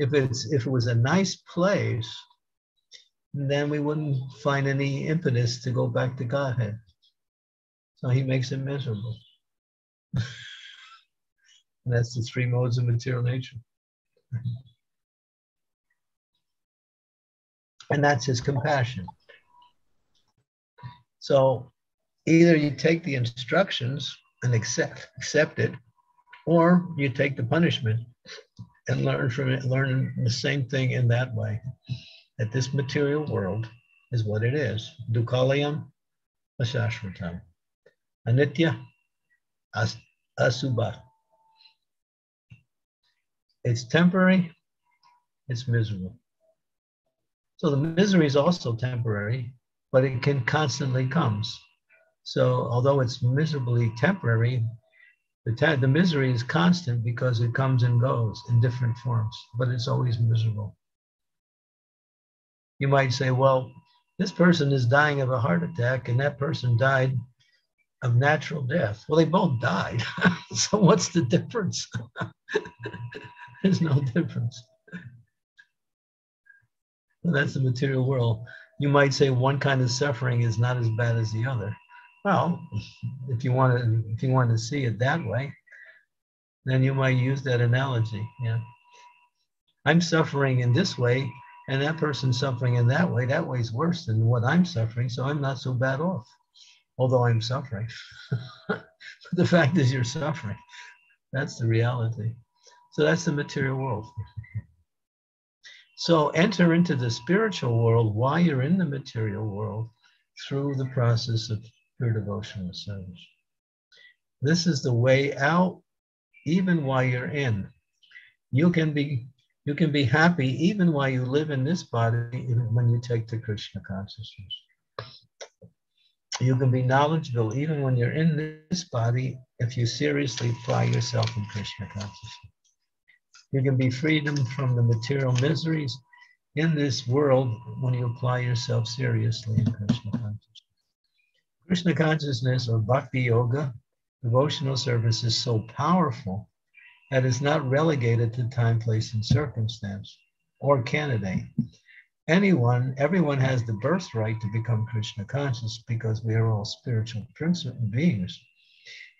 If it's, if it was a nice place, then we wouldn't find any impetus to go back to Godhead. So he makes it miserable. And that's the three modes of material nature. And that's his compassion. So either you take the instructions and accept, accept it, or you take the punishment and learn from it, learn the same thing in that way, that this material world is what it is. Dukkhalayam asashvatam, anitya asubha. It's temporary, it's miserable. So the misery is also temporary, but it can constantly comes. So although it's miserably temporary, the, te the misery is constant because it comes and goes in different forms, but it's always miserable. You might say, well, this person is dying of a heart attack and that person died of natural death. Well, they both died. So what's the difference? There's no difference. So that's the material world. You might say one kind of suffering is not as bad as the other. Well, if you want to, if you want to see it that way, then you might use that analogy. Yeah, I'm suffering in this way, and that person's suffering in that way. That way's worse than what I'm suffering, so I'm not so bad off. although I'm suffering. But the fact is you're suffering. That's the reality. So that's the material world. So enter into the spiritual world while you're in the material world through the process of pure devotional service. This is the way out, even while you're in. You can be, you can be happy even while you live in this body, even when you take to Krishna consciousness. You can be knowledgeable even when you're in this body, if you seriously apply yourself in Krishna consciousness. You can be freedom from the material miseries in this world when you apply yourself seriously in Krishna consciousness. Krishna consciousness, or bhakti yoga, devotional service, is so powerful that it's not relegated to time, place, and circumstance or candidate. Anyone, everyone has the birthright to become Krishna conscious, because we are all spiritual beings.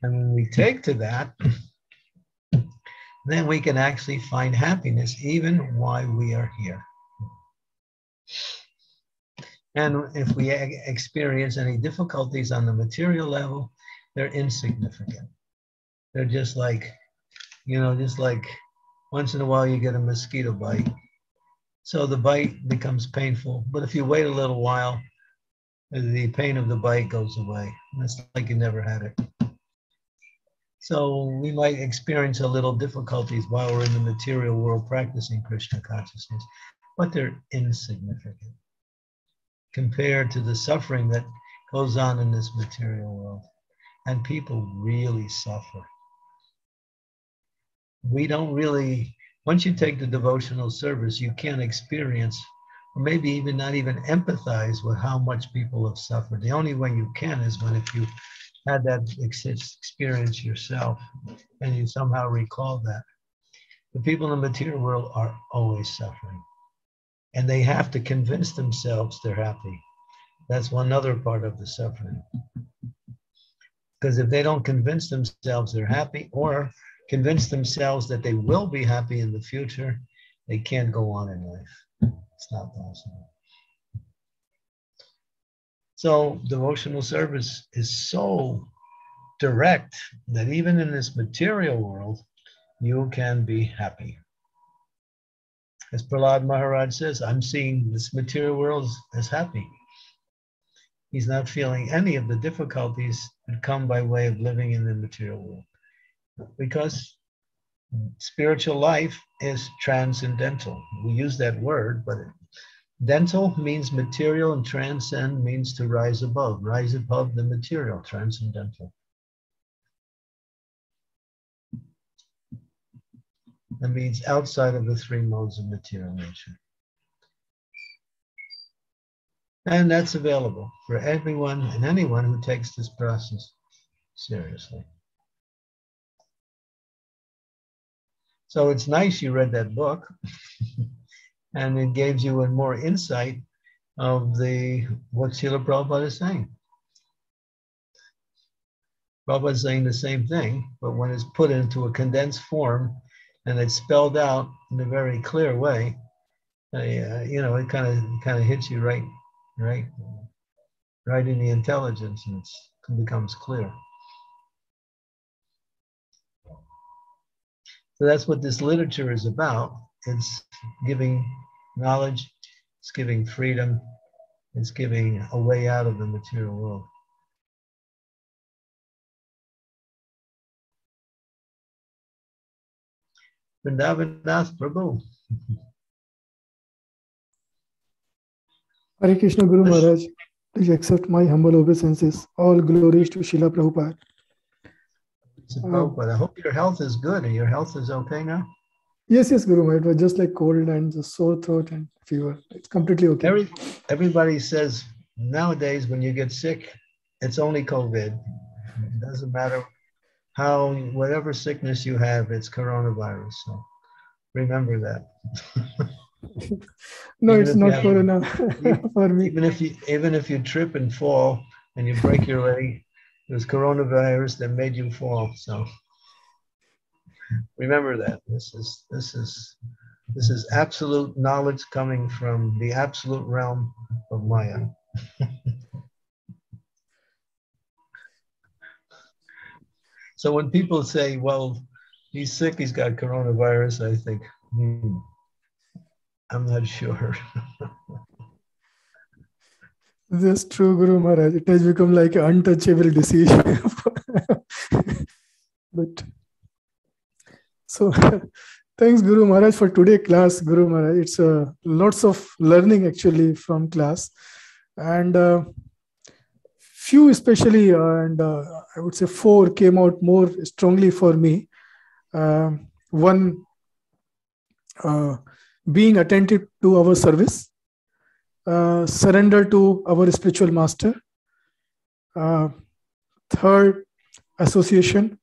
And when we take to that, then we can actually find happiness even while we are here. And if we experience any difficulties on the material level, they're insignificant. They're just like, you know, just like once in a while you get a mosquito bite. So the bite becomes painful, but if you wait a little while, the pain of the bite goes away. And it's like you never had it. So we might experience a little difficulties while we're in the material world practicing Krishna consciousness, but they're insignificant compared to the suffering that goes on in this material world. And people really suffer. We don't really... Once you take the devotional service, you can't experience, or maybe even not even empathize with how much people have suffered. The only way you can is when if you had that experience yourself and you somehow recall that. The people in the material world are always suffering, and they have to convince themselves they're happy. That's one other part of the suffering. Because if they don't convince themselves they're happy, or convince themselves that they will be happy in the future, they can't go on in life. It's not possible. So devotional service is so direct that even in this material world, you can be happy. As Prahlad Maharaj says, I'm seeing this material world as happy. He's not feeling any of the difficulties that come by way of living in the material world, because spiritual life is transcendental. We use that word, but dental means material and transcend means to rise above. Rise above the material, transcendental. That means outside of the three modes of material nature. And that's available for everyone and anyone who takes this process seriously. So it's nice you read that book, and it gives you a more insight of the what Srila Prabhupada is saying. Prabhupada is saying the same thing, but when it's put into a condensed form and it's spelled out in a very clear way, uh, you know, it kind of kind of hits you right, right, right in the intelligence, and it's, it becomes clear. So that's what this literature is about. It's giving knowledge, it's giving freedom, it's giving a way out of the material world. Vrindavan Das Prabhu. Hare Krishna Guru Maharaj, please accept my humble obeisances. All glories to Srila Prabhupada. But I hope your health is good, and your health is okay now? Yes, yes, Guru. It was just like cold and just sore throat and fever. It's completely okay. Every, everybody says nowadays when you get sick, it's only COVID. It doesn't matter how, whatever sickness you have, it's coronavirus. So remember that. No, even it's not corona for me. Even if, you, even if you trip and fall and you break your leg, it was coronavirus that made you fall. So remember that. This is this is this is absolute knowledge coming from the absolute realm of Maya. So when people say, well, he's sick, he's got coronavirus, I think, hmm, I'm not sure. This is true, Guru Maharaj. It has become like an untouchable disease. But so thanks, Guru Maharaj, for today's class, Guru Maharaj. It's uh, lots of learning actually from class, and uh, few especially, uh, and uh, I would say four came out more strongly for me. Uh, one, uh, being attentive to our service. Uh, surrender to our spiritual master. Uh, third, association.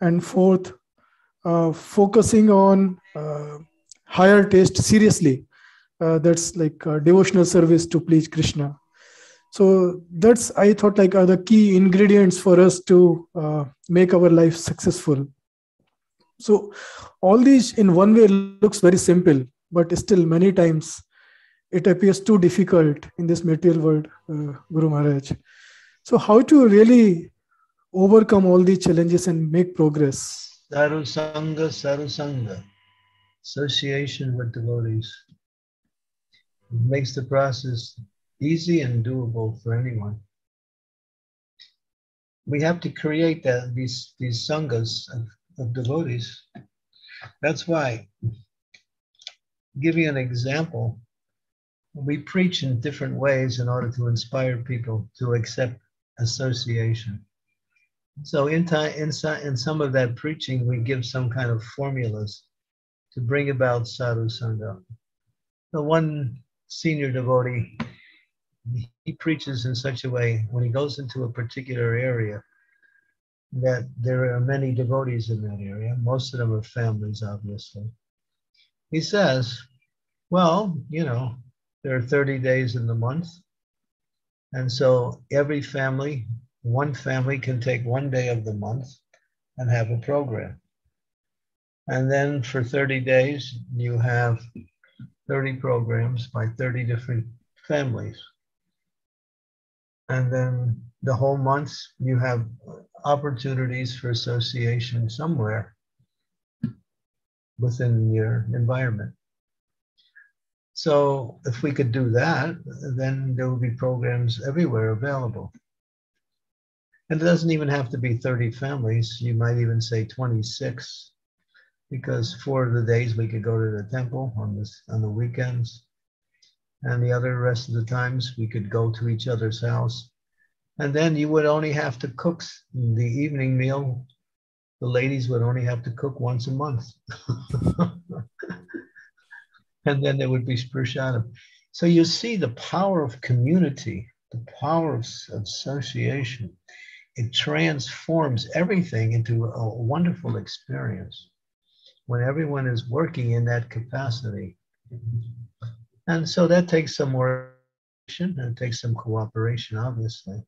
And fourth, uh, focusing on uh, higher taste seriously. Uh, that's like uh, devotional service to please Krishna. So that's, I thought, like are the key ingredients for us to uh, make our life successful. So all these in one way looks very simple, but still many times it appears too difficult in this material world, uh, Guru Maharaj. So how to really overcome all these challenges and make progress? Sarusanga, sarusanga. Association with devotees. It makes the process easy and doable for anyone. We have to create that, these, these sanghas of, of devotees. That's why, give you an example. We preach in different ways in order to inspire people to accept association. So in, in, in some of that preaching, we give some kind of formulas to bring about sadhu sangha. The one senior devotee, he preaches in such a way when he goes into a particular area that there are many devotees in that area. Most of them are families, obviously. He says, well, you know, there are thirty days in the month. And so every family, one family can take one day of the month and have a program. And then for thirty days, you have thirty programs by thirty different families. And then the whole month, you have opportunities for association somewhere within your environment. So if we could do that, then there would be programs everywhere available. And it doesn't even have to be thirty families. You might even say twenty-six, because four of the days we could go to the temple on, this, on the weekends. And the other rest of the times we could go to each other's house. And then you would only have to cook the evening meal. The ladies would only have to cook once a month. And then there would be Prasadam. So you see the power of community, the power of association. It transforms everything into a wonderful experience when everyone is working in that capacity. And so that takes some organization, and it takes some cooperation, obviously.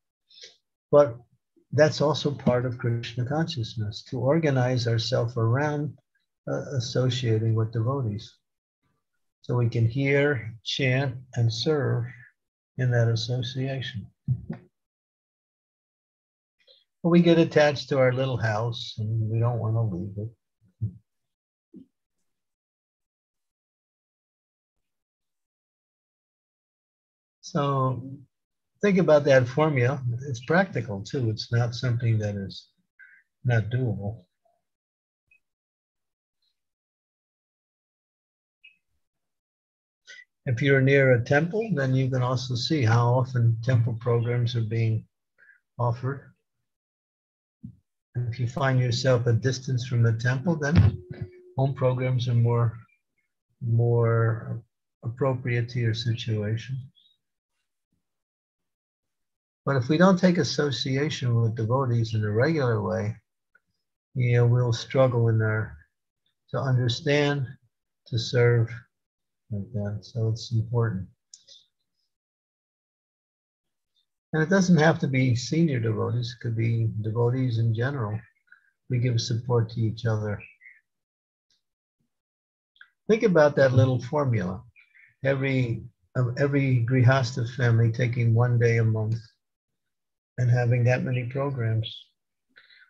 But that's also part of Krishna consciousness, to organize ourselves around uh, associating with devotees. So we can hear, chant, and serve in that association. But we get attached to our little house and we don't want to leave it. So think about that formula. It's practical too. It's not something that is not doable. If you're near a temple, then you can also see how often temple programs are being offered. If you find yourself a distance from the temple, then home programs are more, more appropriate to your situation. But if we don't take association with devotees in a regular way, you know, we'll struggle in our, to understand, to serve, like that. So it's important. And it doesn't have to be senior devotees. It could be devotees in general. We give support to each other. Think about that little formula. Every, every Grihastha family taking one day a month and having that many programs.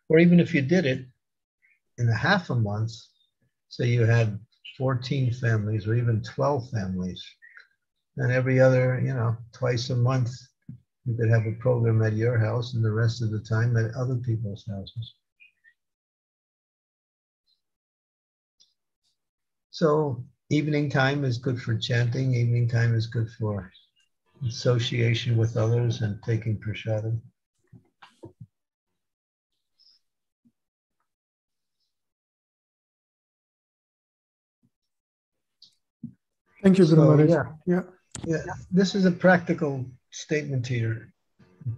Or even if you did it in a half a month, say you had fourteen families or even twelve families, and every other, you know, twice a month, you could have a program at your house and the rest of the time at other people's houses. So evening time is good for chanting. Evening time is good for association with others and taking prasadam. Thank you, Guru so, Maharaj. Yeah. Yeah. Yeah. This is a practical statement to your,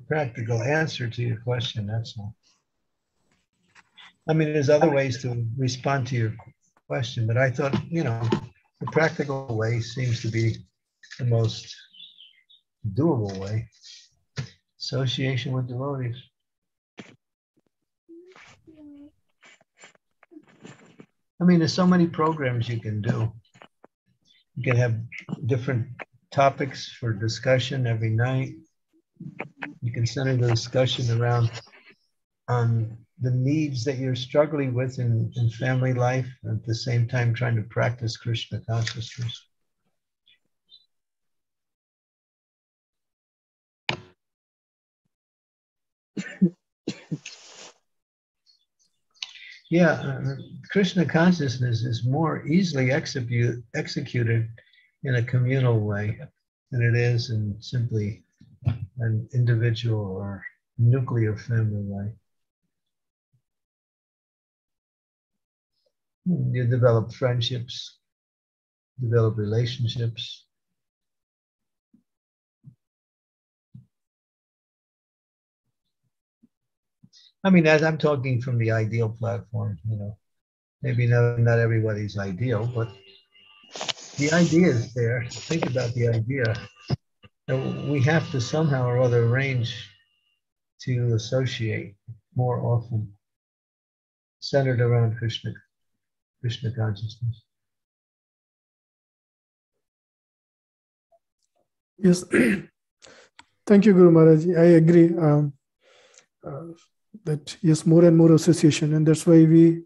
practical answer to your question, that's all. I mean, there's other ways to respond to your question, but I thought, you know, the practical way seems to be the most doable way. Association with devotees. I mean, there's so many programs you can do. You can have different topics for discussion every night. You can center the discussion around on the needs that you're struggling with in, in family life, at the same time trying to practice Krishna consciousness. Yeah, uh, Krishna consciousness is more easily execute, executed in a communal way than it is in simply an individual or nuclear family way. You develop friendships, develop relationships. I mean, as I'm talking from the ideal platform, you know, maybe not, not everybody's ideal, but the idea is there. Think about the idea that we have to somehow or other arrange to associate more often, centered around Krishna, Krishna consciousness. Yes. Thank you, Guru Maharaj. I agree. Um, uh, That yes, more and more association, and that's why we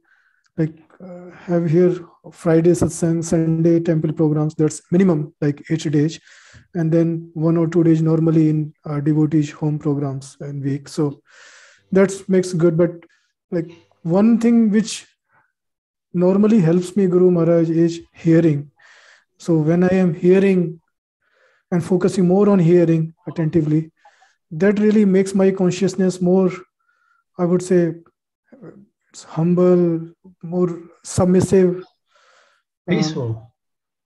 like uh, have here Friday satsang, Sunday temple programs. That's minimum like each day, and then one or two days normally in uh, devotees' home programs and week. So that makes good. But like one thing which normally helps me, Guru Maharaj, is hearing. So when I am hearing and focusing more on hearing attentively, that really makes my consciousness more, I would say, it's humble, more submissive, peaceful, uh,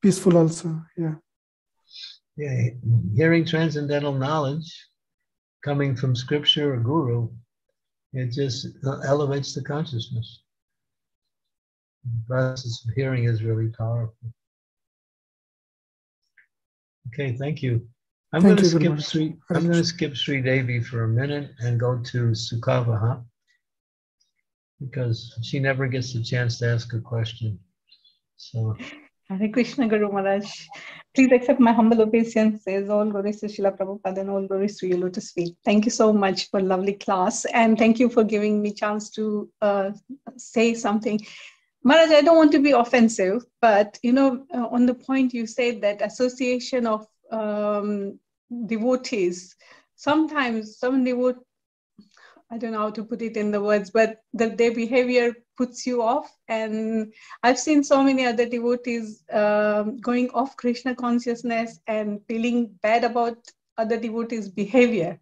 peaceful also. Yeah. Yeah. Hearing transcendental knowledge coming from scripture or guru, it just elevates the consciousness. The process of hearing is really powerful. Okay. Thank you. I'm going, you, skip Sri, I'm going to skip Sri Devi for a minute and go to Sukhavaha because she never gets the chance to ask a question. So, Hare Krishna, Guru Maharaj. Please accept my humble obeisance. Says all glories to Srila Prabhupada and all glories to your lotus feet. Thank you so much for a lovely class and thank you for giving me chance to uh, say something. Maharaj, I don't want to be offensive, but you know, uh, on the point you said that association of um devotees, sometimes some devote, I don't know how to put it in the words, but the, their behavior puts you off, and I've seen so many other devotees um, going off Krishna consciousness and feeling bad about other devotees' behavior.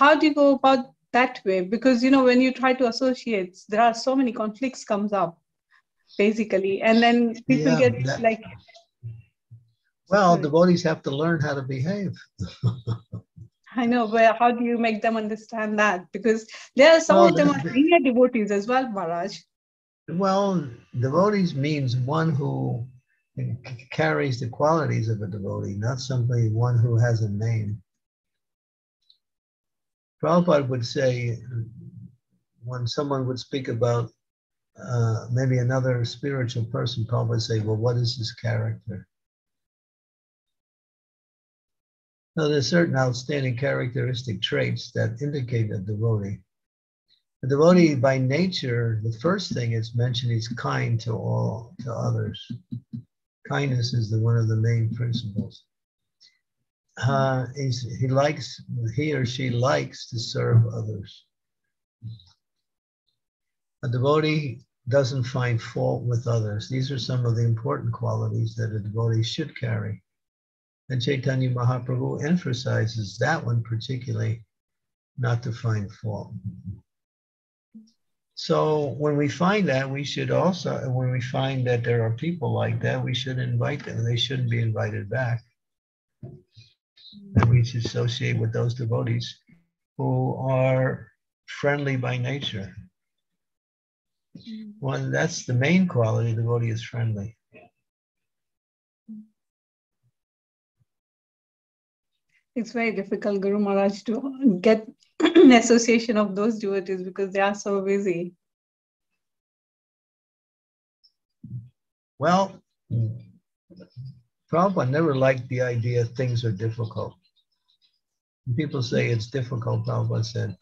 How do you go about that way? Because you know, when you try to associate, there are so many conflicts comes up basically, and then people yeah, get that, like well, devotees have to learn how to behave. I know, but how do you make them understand that? Because there are some well, of them are senior devotees as well, Maharaj. Well, devotees means one who carries the qualities of a devotee, not simply one who has a name. Prabhupada would say, when someone would speak about uh, maybe another spiritual person, Prabhupada would say, well, what is his character? Now, there's certain outstanding characteristic traits that indicate a devotee. The devotee by nature, the first thing is mentioned, he's kind to all, to others. Kindness is the, one of the main principles. Uh, he's, he likes, he or she likes to serve others. A devotee doesn't find fault with others. These are some of the important qualities that a devotee should carry. And Caitanya Mahaprabhu emphasizes that one particularly, not to find fault. So when we find that, we should also, when we find that there are people like that, we should invite them. They shouldn't be invited back. And we should associate with those devotees who are friendly by nature. One, that's the main quality, the devotee is friendly. It's very difficult, Guru Maharaj, to get an association of those devotees because they are so busy. Well, Prabhupada never liked the idea things are difficult. When people say it's difficult, Prabhupada said,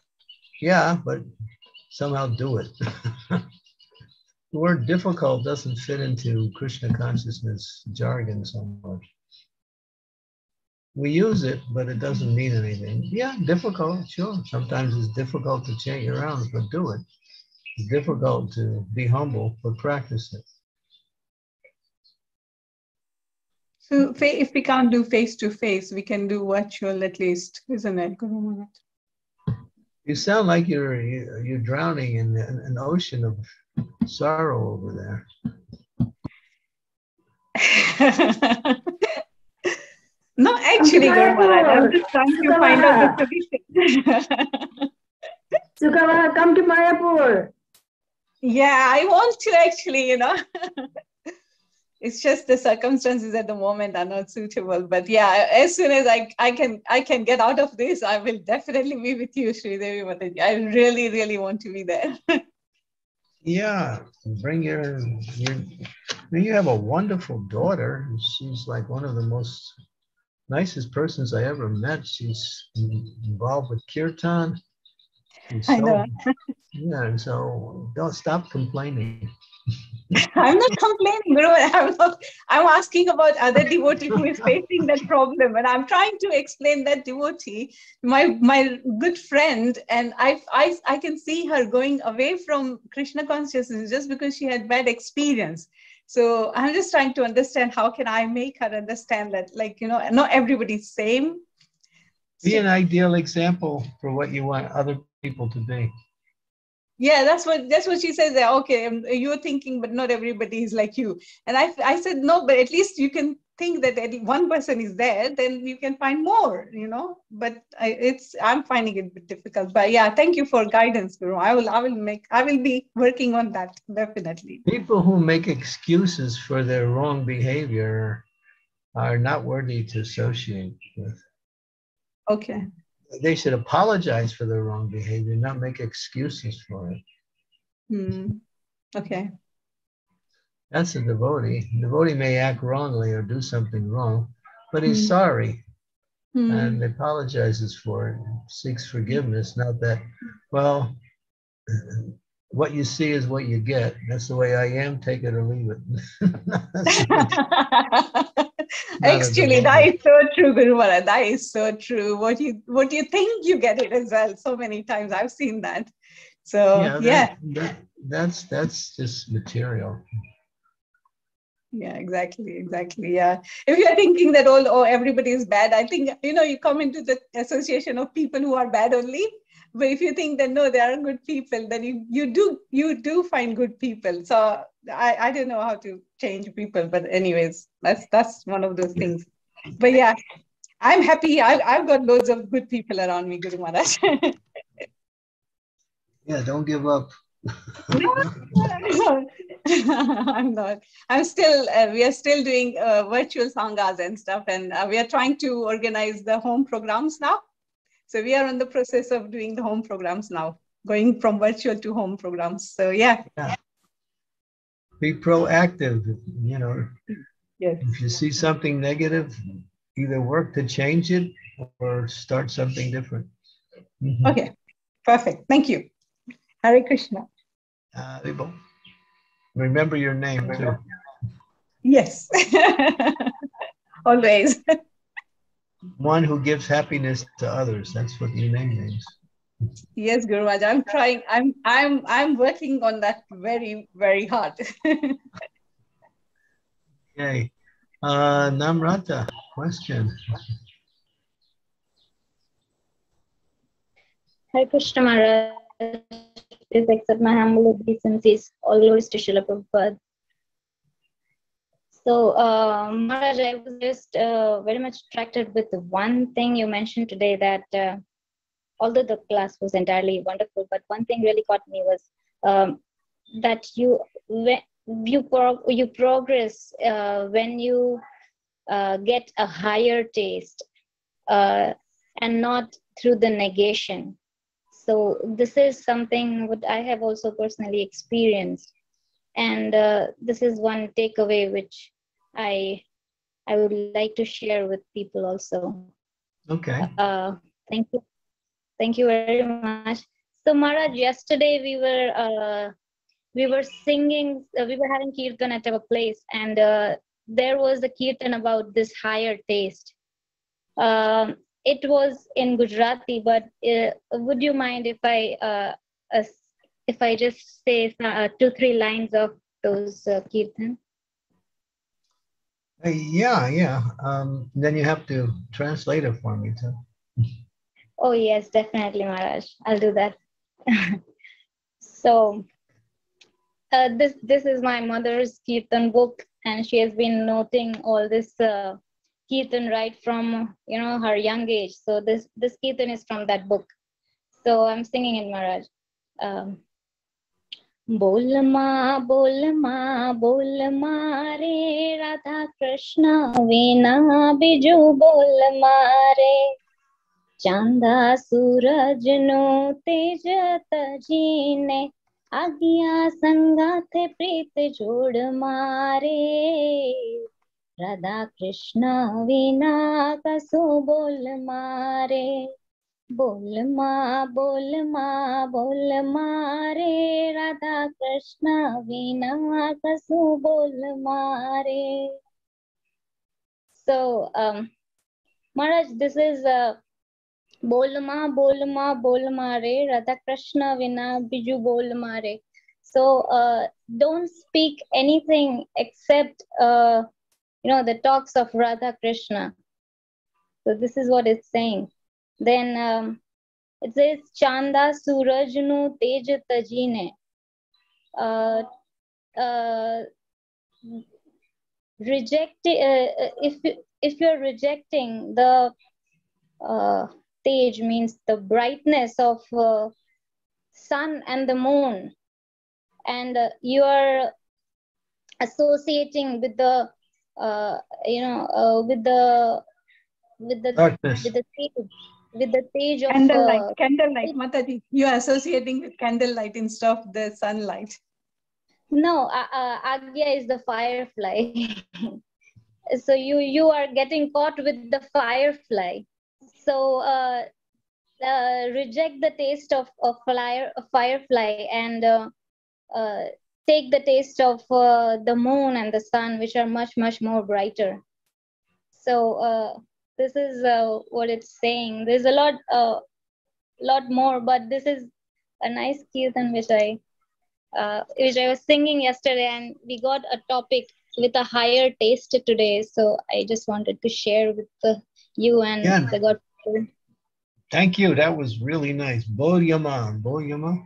yeah, but somehow do it. The word difficult doesn't fit into Krishna consciousness jargon so much. We use it, but it doesn't mean anything. Yeah, difficult, sure. Sometimes it's difficult to change around, but do it. It's difficult to be humble, but practice it. So if we can't do face-to-face, we can do virtual at least, isn't it, Guru Maharaj? You sound like you're, you're drowning in an ocean of sorrow over there. No, actually, Guru Maharaj, I'm just trying to find out the solution. Sukavara, come to Mayapur. Yeah, I want to actually, you know. It's just the circumstances at the moment are not suitable. But yeah, as soon as I, I can I can get out of this, I will definitely be with you, Sri Devi Mataji. I really, really want to be there. Yeah, bring your, your, you have a wonderful daughter. She's like one of the most nicest persons I ever met. She's involved with Kirtan. And so, I know. Yeah, and so don't stop complaining. I'm not complaining, Guru. I'm, not, I'm asking about other devotee who is facing that problem, and I'm trying to explain that devotee, my my good friend, and I I I can see her going away from Krishna consciousness just because she had bad experience. So I'm just trying to understand how can I make her understand that, like, you know, not everybody's same. Be an ideal example for what you want other people to be. Yeah, that's what that's what she says. That, okay, you're thinking, but not everybody is like you. And I I said no, but at least you can think that one person is there, then you can find more, you know. But I, it's I'm finding it a bit difficult. But yeah, thank you for guidance, Guru. I will I will make I will be working on that definitely. People who make excuses for their wrong behavior are not worthy to associate with. Okay. They should apologize for their wrong behavior, not make excuses for it. Mm. Okay. That's a devotee. A devotee may act wrongly or do something wrong, but he's mm. sorry mm. and apologizes for it, seeks forgiveness, not that, well, what you see is what you get. That's the way I am, take it or leave it. Actually, that is so true, Guru Maharaj. That is so true. What you what you think, you get it as well. So many times I've seen that. So yeah, that, yeah. That, that's that's just material. Yeah, exactly, exactly. Yeah. If you're thinking that all oh, everybody is bad, I think you know you come into the association of people who are bad only. But if you think that no, there are good people, then you you do you do find good people. So I, I don't know how to change people, but anyways, that's that's one of those things. But yeah, I'm happy. I, I've got loads of good people around me, Guru Maharaj. Yeah, don't give up. No, no, no. I'm not. I'm still. Uh, we are still doing uh, virtual sanghas and stuff, and uh, we are trying to organize the home programs now. So we are on the process of doing the home programs now, going from virtual to home programs. So yeah. yeah. Be proactive, you know. Yes. If you see something negative, either work to change it or start something different. Mm-hmm. Okay, perfect. Thank you. Hare Krishna. Haribol. Remember your name too. Yes. Always. One who gives happiness to others. That's what your name means. Yes, Guru Maharaj. I'm trying. I'm I'm I'm working on that very, very hard. Okay. Uh, Namrata, question. Hare Krishna Maharaj. Please accept my humble obeisances. All glories to Srila Prabhupada. So, uh, Maharaj, I was just uh, very much attracted with one thing you mentioned today, that uh, although the class was entirely wonderful, but one thing really caught me was um, that you you pro you progress uh, when you uh, get a higher taste uh, and not through the negation. So this is something what I have also personally experienced, and uh, this is one takeaway which I I would like to share with people also. Okay. Uh, thank you. Thank you very much. So Maharaj, yesterday we were uh, we were singing, uh, we were having kirtan at our place, and uh, there was a kirtan about this higher taste. Uh, it was in Gujarati, but uh, would you mind if I uh, uh, if I just say uh, two three lines of those uh, kirtan? Uh, yeah, yeah. Um, then you have to translate it for me too. Oh yes, definitely, Maharaj. I'll do that. So, uh, this this is my mother's kirtan book, and she has been noting all this uh, kirtan right from you know her young age. So this this kirtan is from that book. So I'm singing it, Maharaj. Um, Bol ma, bol ma, bol ma re Radha Krishna veena biju bol ma re. Chanda suraj no tej tajine agya sangathe preet jod mare Radha Krishna vina kaso bol mare bol ma bol ma bol mare Radha Krishna vina kaso bol mare. So um, Maharaj, this is a uh, Bol ma, bol ma, bol ma re, Radha Krishna vina biju bol ma re. So uh, don't speak anything except uh, you know the talks of Radha Krishna. So this is what it's saying. Then um, it says Chanda surajnu tej tajine. Uh, uh, reject uh, if if you're rejecting the uh, Tej means the brightness of uh, sun and the moon, and uh, you are associating with the uh, you know uh, with the with the darkness. with the tej, with the tej of candlelight. Uh, candlelight, Mataji, you are associating with candlelight instead of the sunlight. No, uh, uh, Agya is the firefly. So you you are getting caught with the firefly. So uh, uh, reject the taste of a flyer, a firefly, and uh, uh, take the taste of uh, the moon and the sun, which are much, much more brighter. So uh, this is uh, what it's saying. There's a lot, uh, lot more, but this is a nice kirtan which I, uh, which I was singing yesterday, and we got a topic with a higher taste today. So I just wanted to share with the you and yeah. the God. Thank you. That was really nice. Bol Yama. Bol Yama.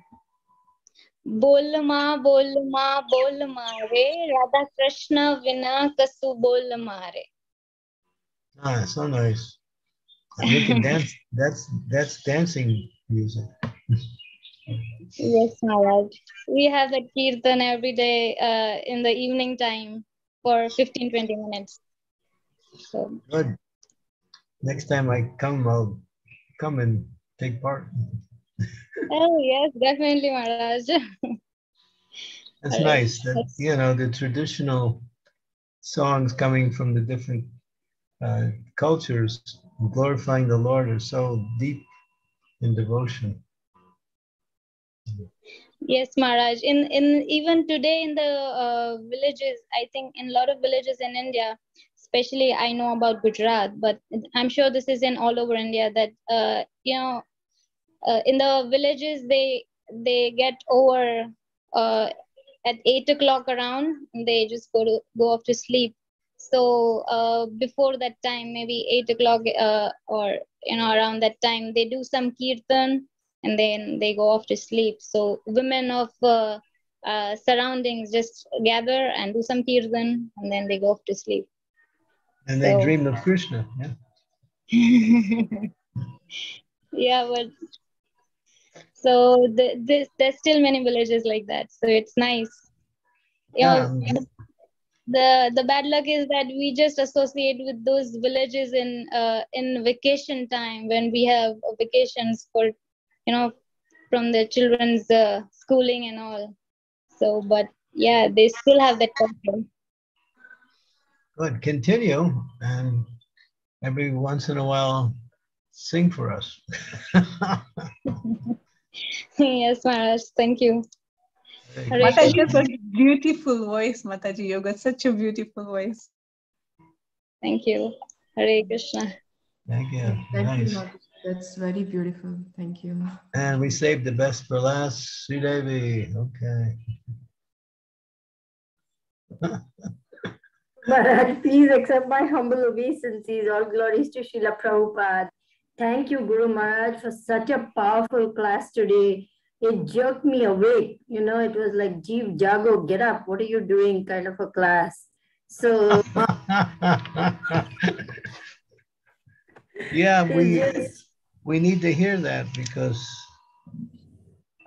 Bol ma, bol ma, bol ma re. Radha Krishna vina kasu bol ma re. Ah, so nice. And you can dance. That's that's dancing music. Yes, Maharaj. We have that kirtan every day uh, in the evening time for fifteen to twenty minutes. So. Good. Next time I come, I'll come and take part. Oh yes, definitely, Maharaj. That's All nice. Right. That, you know, the traditional songs coming from the different uh, cultures glorifying the Lord are so deep in devotion. Yes, Maharaj. In in even today in the uh, villages, I think in a lot of villages in India, especially I know about Gujarat, but I'm sure this is in all over India that uh, you know uh, in the villages they they get over uh, at eight o'clock around and they just go to go off to sleep. So uh, before that time, maybe eight o'clock uh, or you know around that time, they do some kirtan. And then they go off to sleep. So women of uh, uh, surroundings just gather and do some kirtan, and then they go off to sleep. And they so, dream of Krishna, yeah. Yeah, but so the, this, there's still many villages like that. So it's nice. You yeah. know, the the bad luck is that we just associate with those villages in uh, in vacation time when we have vacations for. You know, from the children's uh, schooling and all. So, but yeah, they still have that control. Good. Continue, and every once in a while, sing for us. Yes, Maharaj. Thank you. Thank you. Mataji, you have such a beautiful voice, Mataji. You got such a beautiful voice. Thank you. Hare Krishna. Thank you. Thank nice. You, that's very beautiful. Thank you. And we saved the best for last. Sridevi. Okay. Maharaj, please accept my humble obeisances. All glories to Srila Prabhupada. Thank you, Guru Maharaj, for such a powerful class today. It jerked me awake. You know, it was like, Jeev, Jago, get up. What are you doing? Kind of a class. So... Yeah, we we need to hear that because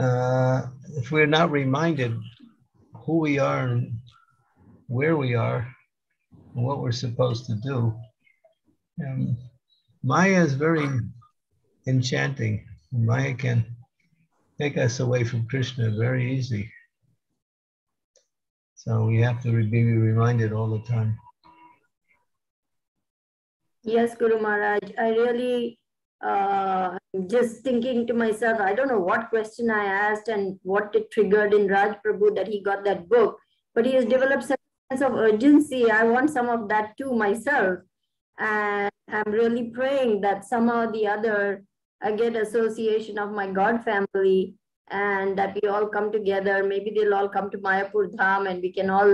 uh, if we're not reminded who we are and where we are and what we're supposed to do, um, Maya is very enchanting. Maya can take us away from Krishna very easy. So we have to be reminded all the time. Yes, Guru Maharaj, I really uh, just thinking to myself, I don't know what question I asked and what it triggered in Raj Prabhu that he got that book, but he has developed some sense of urgency. I want some of that too myself. And I'm really praying that somehow or the other, I get association of my God family and that we all come together. Maybe they'll all come to Mayapur Dham and we can all,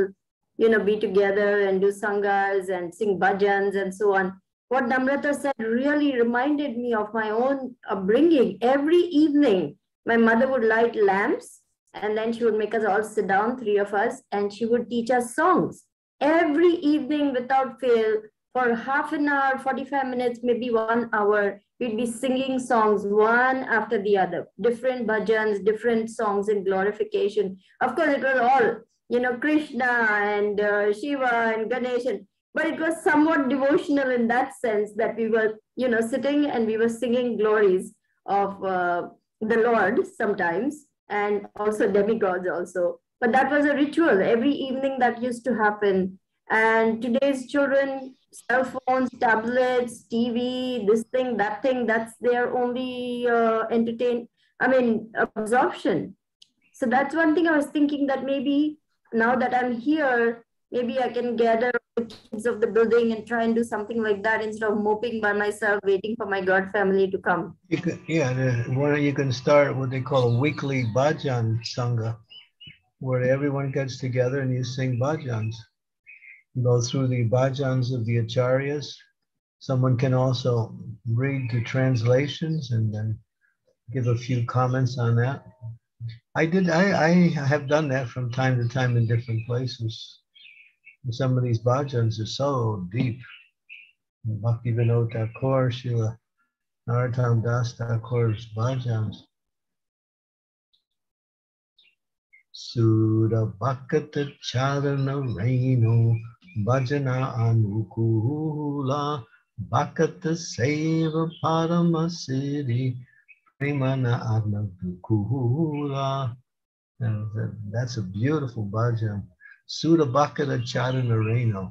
you know, be together and do sanghas and sing bhajans and so on. What Namrata said really reminded me of my own upbringing. Every evening, my mother would light lamps and then she would make us all sit down, three of us, and she would teach us songs. Every evening without fail, for half an hour, forty-five minutes, maybe one hour, we'd be singing songs one after the other. Different bhajans, different songs in glorification. Of course, it was all, you know, Krishna and uh, Shiva and Ganesh and but it was somewhat devotional in that sense that we were, you know, sitting and we were singing glories of uh, the Lord sometimes and also demigods also. But that was a ritual every evening that used to happen. And today's children, cell phones, tablets, T V, this thing, that thing, that's their only uh, entertain, I mean, absorption. So that's one thing I was thinking that maybe now that I'm here, maybe I can gather the kids of the building and try and do something like that instead of moping by myself, waiting for my God family to come. You could, yeah, the, well, you can start what they call a weekly bhajan sangha, where everyone gets together and you sing bhajans. You go through the bhajans of the Acharyas. Someone can also read the translations and then give a few comments on that. I did. I, I have done that from time to time in different places. Some of these bhajans are so deep. Bhaktivinoda Thakur, Srila Narottam Das Thakur's bhajans. Sura Bhakata Charana Raino Bhajana Anukula Bhakata Seva Paramasiri Primana Anukula. That's a beautiful bhajan. Sudabhakata Charanareno,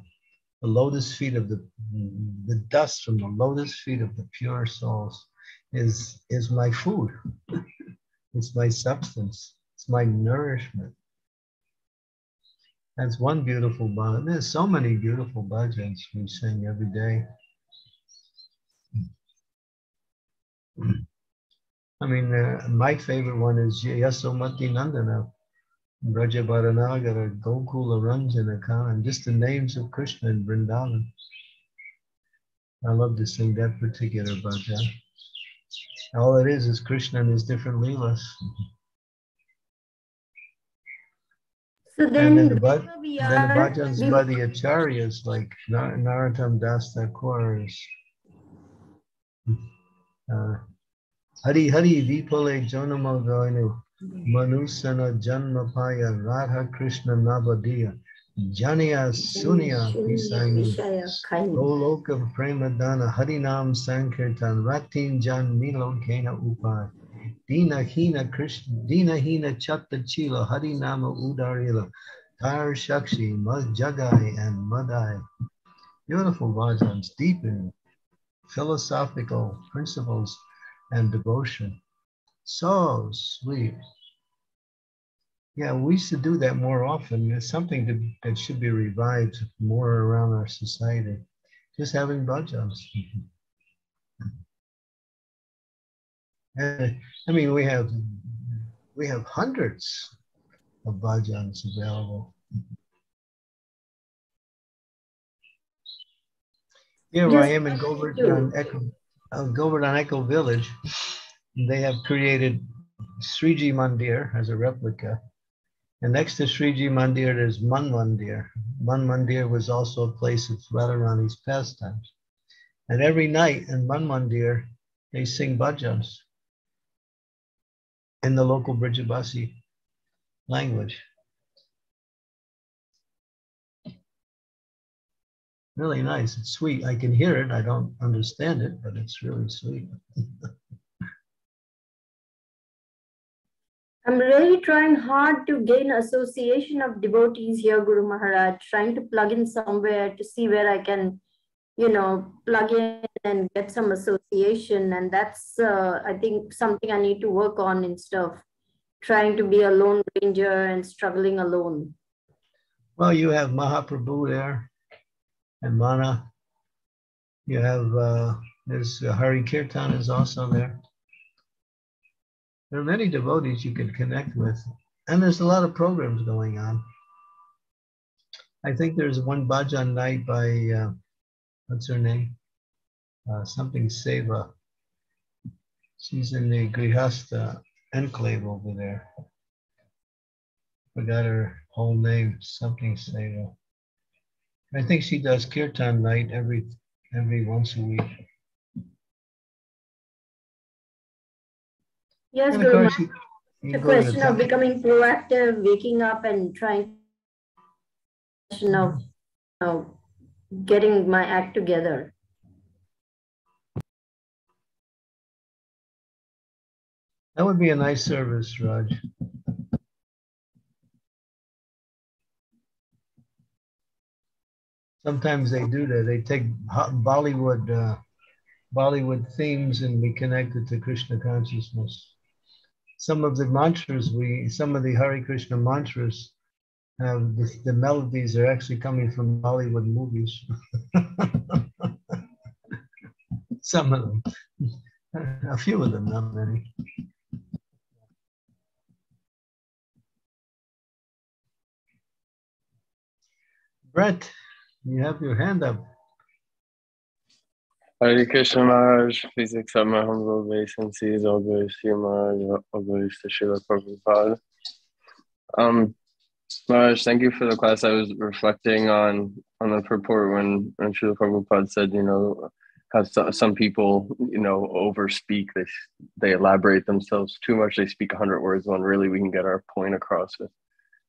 the lotus feet of the, the dust from the lotus feet of the pure souls is, is my food. It's my substance. It's my nourishment. That's one beautiful bhajan. There's so many beautiful bhajans we sing every day. I mean, uh, my favorite one is Yasomati Nandana, Brajabharanagara, Gokula Ranjana Khan, just the names of Krishna and Vrindavan. I love to sing that particular bhajan. All it is is Krishna and his different leelas. So then, then the, bha we are then the bhajans by the acharyas, like Nar Narottam Das Thakur, uh, Hari Hari Vipale Jonamo Goinu, Manusana Janma Paya, Radha Krishna Nabadiya, Janiya Sunya Pisaini, Goloka Premadana, Harinam Sankirtan, Ratin Jan Milokena Upai. Dina Hina Krishna, Dina Hina Chatta Chila, Harinama Udarila, Tar Shakshi, Jagai, and Madai. Beautiful bhajans, deep in philosophical principles and devotion. So sweet. Yeah, we should do that more often. It's something that, that should be revived more around our society. Just having bhajans. I mean, we have we have hundreds of bhajans available. Here yes, I am in Govardhan Echo, uh, Govardhan Echo Village. They have created Sriji Mandir as a replica. And next to Sriji Mandir, there's Man Mandir. Man Mandir was also a place of Radharani's pastimes. And every night in Man Mandir, they sing bhajans in the local Brijabasi language. Really nice, it's sweet. I can hear it, I don't understand it, but it's really sweet. I'm really trying hard to gain association of devotees here, Guru Maharaj, trying to plug in somewhere to see where I can, you know, plug in and get some association. And that's, uh, I think, something I need to work on instead of trying to be a lone ranger and struggling alone. Well, you have Mahaprabhu there and Mana. You have, uh, there's uh, Hari Kirtan is also there. There are many devotees you can connect with. And there's a lot of programs going on. I think there's one bhajan night by, uh, what's her name? Uh, something Seva. She's in the Grihastha enclave over there. Forgot her whole name, something Seva. I think she does Kirtan night every every once a week. Yes, Guru. You, you the question of becoming proactive, waking up and trying to, you know, you know, getting my act together. That would be a nice service, Raj. Sometimes they do that. They take Bollywood, uh, Bollywood themes and we connect it to Krishna consciousness. Some of the mantras we, some of the Hare Krishna mantras, Uh, the, the melodies are actually coming from Bollywood movies. Some of them. A few of them, not many. Brett, you have your hand up. Hare Krishna Maharaj, please accept my humble obeisances. All glories to you, Maharaj. All glories to Srila Prabhupada. Um, Maharaj, thank you for the class. I was reflecting on, on the purport when, when Srila Prabhupada said, you know, how so, some people, you know, overspeak. They, they elaborate themselves too much. They speak a hundred words when really we can get our point across with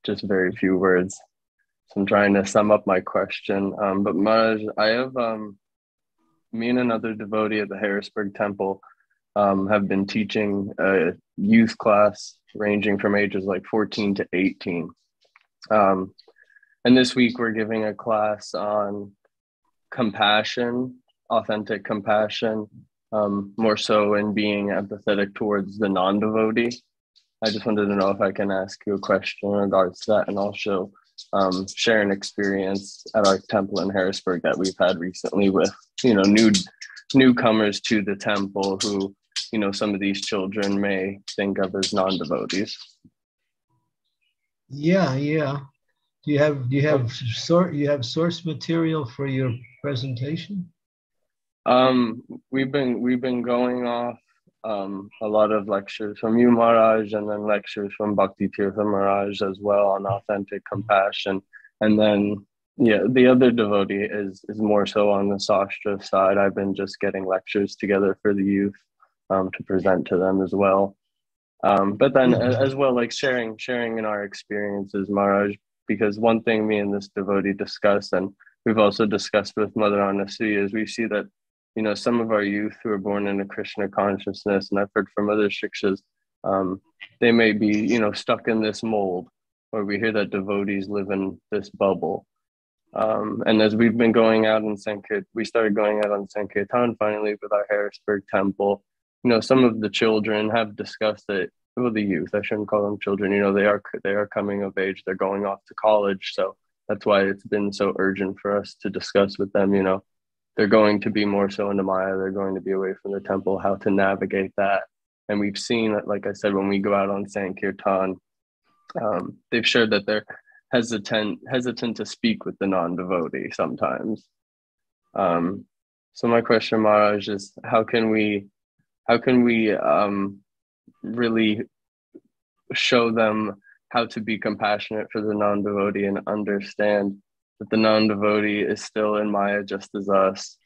just very few words. So I'm trying to sum up my question. Um, but Maharaj, I have, um, me and another devotee at the Harrisburg Temple um, have been teaching a youth class ranging from ages like fourteen to eighteen. Um, and this week we're giving a class on compassion, authentic compassion, um, more so in being empathetic towards the non-devotee. I just wanted to know if I can ask you a question in regards to that, and also um, share an experience at our temple in Harrisburg that we've had recently with, you know, new newcomers to the temple who, you know, some of these children may think of as non-devotees. Yeah, yeah. Do you have do you have sort you have source material for your presentation? Um, we've been we've been going off um, a lot of lectures from you, Maharaj, and then lectures from Bhakti Tirtha Maharaj as well on authentic compassion. And then yeah, the other devotee is is more so on the Shastra side. I've been just getting lectures together for the youth um, to present to them as well. Um, but then as well, like sharing sharing in our experiences, Maharaj, because one thing me and this devotee discussed, and we've also discussed with Mother Anasuya, is we see that, you know, some of our youth who are born into Krishna consciousness, and I've heard from other shikshas, um, they may be, you know, stuck in this mold, where we hear that devotees live in this bubble. Um, and as we've been going out in Sankirtan, we started going out on Sankirtan finally with our Harrisburg temple, you know, some of the children have discussed that, well, the youth, I shouldn't call them children, you know, they are they are coming of age, they're going off to college, so that's why it's been so urgent for us to discuss with them, you know, they're going to be more so into Maya, they're going to be away from the temple, how to navigate that. And we've seen, like I said, when we go out on Sankirtan, um, they've shared that they're hesitant, hesitant to speak with the non-devotee sometimes. Um, so my question, Maharaj, is how can we, how can we um, really show them how to be compassionate for the non-devotee and understand that the non-devotee is still in Maya just as us,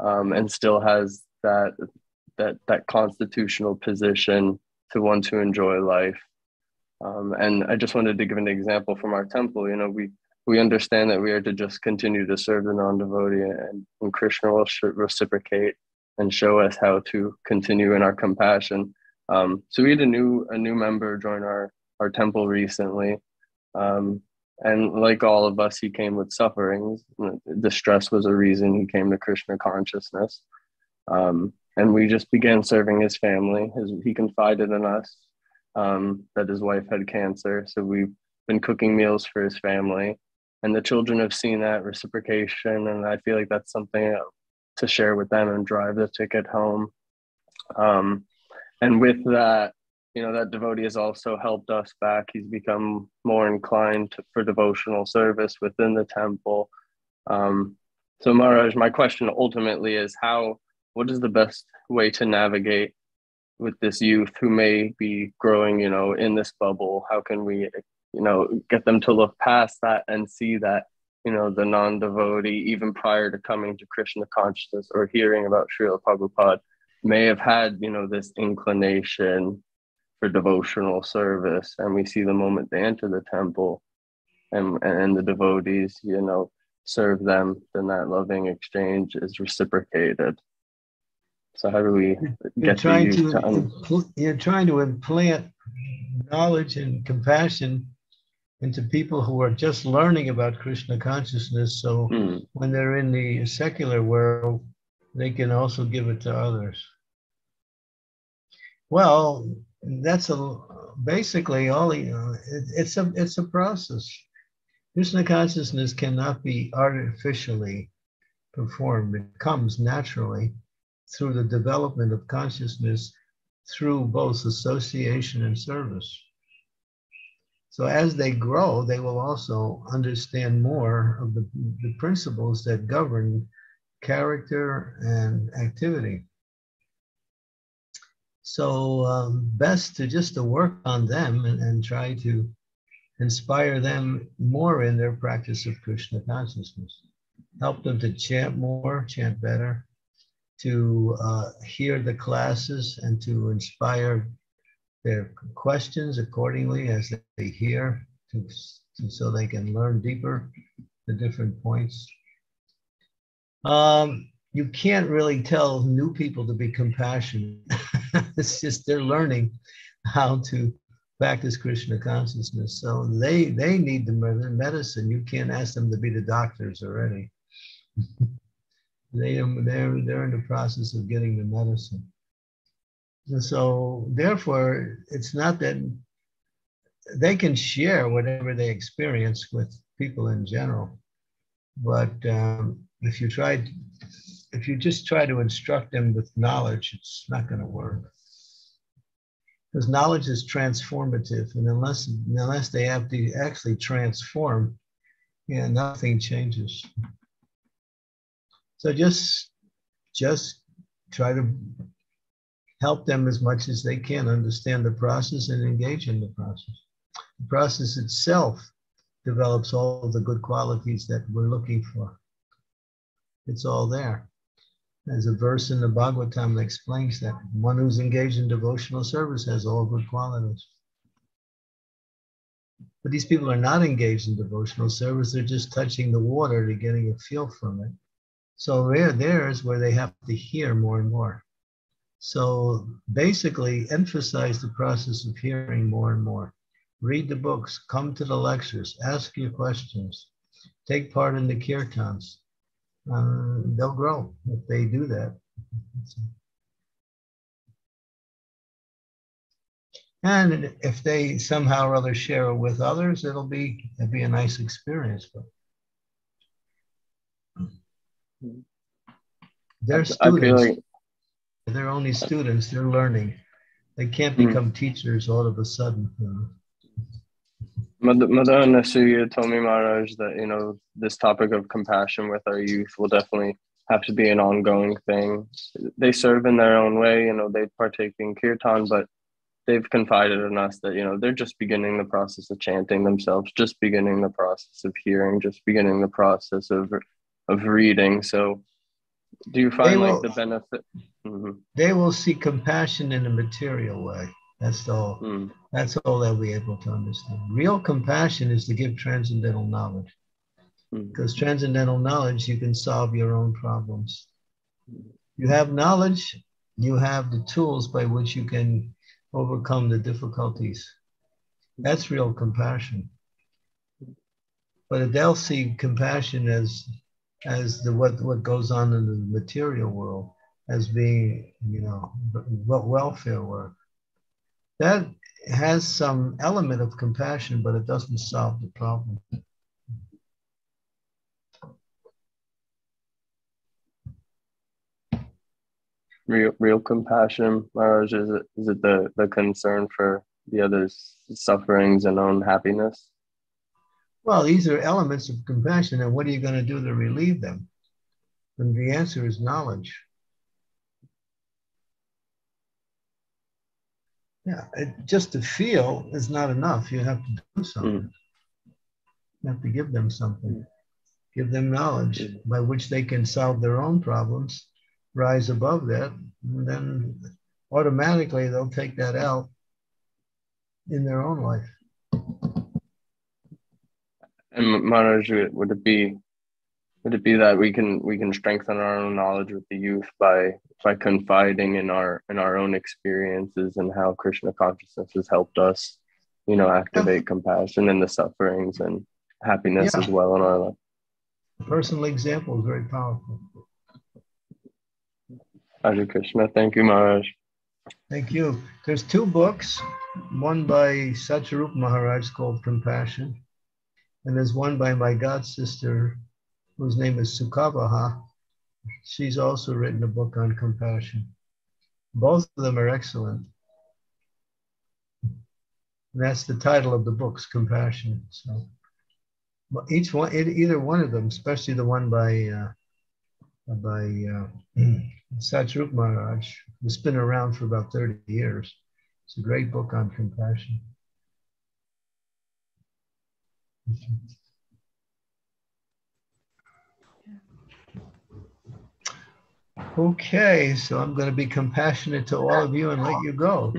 um, and still has that that that constitutional position to want to enjoy life. Um, and I just wanted to give an example from our temple. You know, we we understand that we are to just continue to serve the non-devotee, and, and Krishna will reciprocate and show us how to continue in our compassion. Um, so we had a new a new member join our our temple recently, um, and like all of us, he came with sufferings. Distress was a reason he came to Krishna consciousness, um, and we just began serving his family. His, he confided in us um, that his wife had cancer, so we've been cooking meals for his family, and the children have seen that reciprocation, and I feel like that's something to share with them and drive the ticket home. Um, And with that, you know, that devotee has also helped us back. He's become more inclined to, for devotional service within the temple. Um, so Maharaj, my question ultimately is how, what is the best way to navigate with this youth who may be growing, you know, in this bubble? How can we, you know, get them to look past that and see that, you know, the non-devotee, even prior to coming to Krishna consciousness or hearing about Srila Prabhupada, may have had, you know, this inclination for devotional service, and we see the moment they enter the temple and and the devotees, you know, serve them, then that loving exchange is reciprocated. So how do we get trying to, to impl- you're trying to implant knowledge and compassion into people who are just learning about Krishna consciousness, so mm. when they're in the secular world, they can also give it to others. Well, that's a, basically all, you know, it, it's, a, it's a process. Krishna consciousness cannot be artificially performed. It comes naturally through the development of consciousness through both association and service. So as they grow, they will also understand more of the, the principles that govern character and activity. So um, best to just to work on them and, and try to inspire them more in their practice of Krishna consciousness. Help them to chant more, chant better, to uh, hear the classes and to inspire their questions accordingly as they hear, to, to, so they can learn deeper the different points. Um, you can't really tell new people to be compassionate. It's just they're learning how to practice Krishna consciousness. So they they need the medicine. You can't ask them to be the doctors already. they they're they're in the process of getting the medicine. And so therefore, it's not that they can share whatever they experience with people in general. But um, if you try, if you just try to instruct them with knowledge, it's not going to work. Because knowledge is transformative, and unless unless they have to actually transform, yeah, nothing changes. So just just try to help them as much as they can understand the process and engage in the process. The process itself develops all the good qualities that we're looking for. It's all there. There's a verse in the Bhagavatam that explains that one who's engaged in devotional service has all good qualities. But these people are not engaged in devotional service. They're just touching the water. They're getting a feel from it. So there, there's where they have to hear more and more. So basically, emphasize the process of hearing more and more. Read the books. Come to the lectures. Ask your questions. Take part in the kirtans. Um, they'll grow if they do that. And if they somehow or other share it with others, it'll be it'll be a nice experience. But they're students. Like... They're only students. They're learning. They can't become mm. teachers all of a sudden. You know. Madhana Nasuya told me, Maharaj, that, you know, this topic of compassion with our youth will definitely have to be an ongoing thing. They serve in their own way, you know, they partake in kirtan, but they've confided in us that, you know, they're just beginning the process of chanting themselves, just beginning the process of hearing, just beginning the process of of reading. So do you find will, like the benefit? Mm-hmm. They will see compassion in a material way. That's all. Mm. That's all that we're able to understand. Real compassion is to give transcendental knowledge, mm. because transcendental knowledge, you can solve your own problems. You have knowledge, you have the tools by which you can overcome the difficulties. That's real compassion. But they'll see compassion as as the what what goes on in the material world, as being, you know, welfare work. That has some element of compassion, but it doesn't solve the problem. Real, real compassion, Maharaj, is it, is it the, the concern for the other's sufferings and own happiness? Well, these are elements of compassion, and what are you going to do to relieve them? And the answer is knowledge. Yeah, it, just to feel is not enough. You have to do something. Mm. You have to give them something. Give them knowledge mm. by which they can solve their own problems, rise above that, and then automatically they'll take that out in their own life. And Maharaj, would it be would it be that we can we can strengthen our own knowledge with the youth by by confiding in our in our own experiences and how Krishna consciousness has helped us, you know, activate yeah. compassion in the sufferings and happiness yeah. as well in our life? Personal example is very powerful. Hare Krishna, thank you, Maharaj. Thank you. There's two books, one by Satyarup Maharaj called Compassion, and there's one by my god sister, whose name is Sukavaha. She's also written a book on compassion. Both of them are excellent. And that's the title of the book's Compassion. So each one, either one of them, especially the one by uh, by uh, Satyarup Maharaj, has been around for about thirty years. It's a great book on compassion. Okay, so I'm going to be compassionate to all of you and let you go.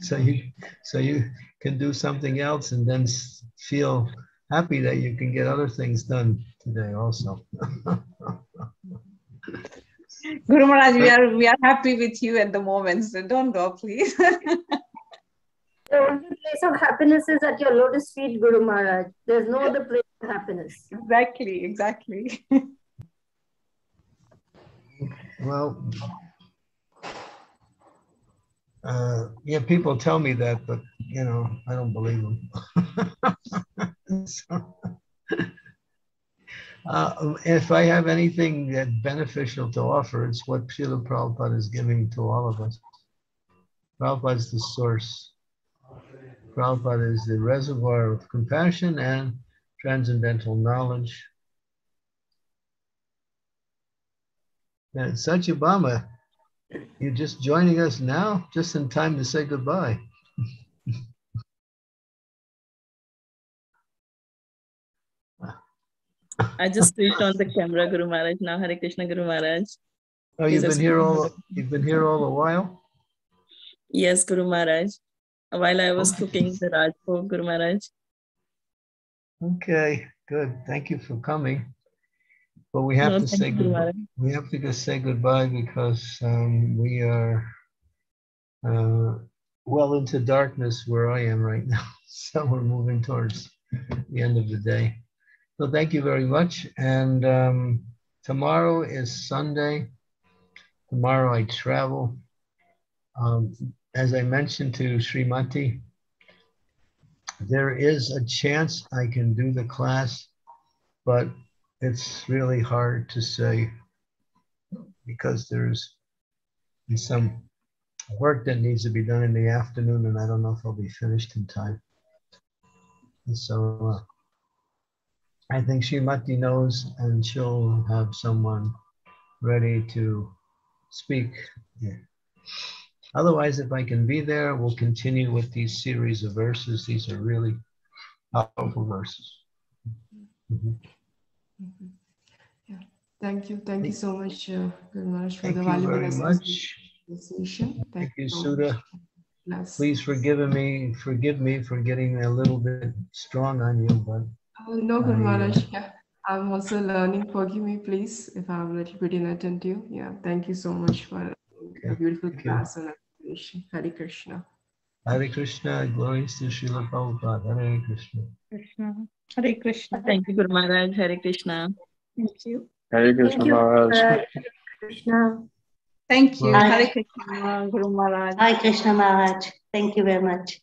so you so you can do something else and then feel happy that you can get other things done today also. Guru Maharaj, we are, we are happy with you at the moment, so don't go, please. The only place of happiness is at your lotus feet, Guru Maharaj. There's no other place of happiness. Exactly, exactly. Well, uh, Yeah, people tell me that, but you know, I don't believe them. So, uh, if I have anything that's beneficial to offer, it's what Srila Prabhupada is giving to all of us. Prabhupada is the source. Prabhupada is the reservoir of compassion and transcendental knowledge. And Satyabhama, you're just joining us now, just in time to say goodbye. I just switched on the camera, Guru Maharaj. Now, Hare Krishna, Guru Maharaj. Oh, you've been here all. You've been here all a while. Yes, Guru Maharaj. While I was cooking the Rajbhog, Guru Maharaj. Okay, good. Thank you for coming. But we have no, to say goodbye. We have to just say goodbye because um, we are uh, well into darkness where I am right now. So we're moving towards the end of the day. So thank you very much. And um, tomorrow is Sunday. Tomorrow I travel. Um, as I mentioned to Srimati, there is a chance I can do the class, but it's really hard to say because there's some work that needs to be done in the afternoon, and I don't know if I'll be finished in time. And so uh, I think Srimati knows, and she'll have someone ready to speak. Yeah. Otherwise, if I can be there, we'll continue with these series of verses. These are really powerful verses. Mm-hmm. Mm-hmm. Yeah. Thank you. Thank you so much, uh, Guru Maharaj, for the valuable association. Thank, Thank you, Suda. Yes. Please forgive me, forgive me for getting a little bit strong on you, but oh, no, Guru Maharaj. Yeah. I'm also learning. Forgive me, please, if I'm a little bit inattentive. Yeah. Thank you so much for okay. a beautiful Thank class you. and appreciation. Hare Krishna. Hare Krishna. Glories to Srila Prabhupada. Hare Krishna. Krishna. Hare Krishna. Thank you, Guru Maharaj. Hare Krishna. Thank you. Hare Krishna, Thank you. Maharaj. Hare Krishna. Thank you. Hare, Hare Krishna, Guru Maharaj. Hare Krishna, Maharaj. Thank you very much.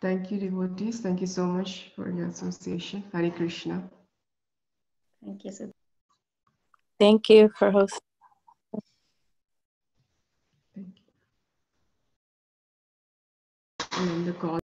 Thank you, devotees. Thank you so much for your association. Hare Krishna. Thank you, sir. Thank you for hosting. In the call.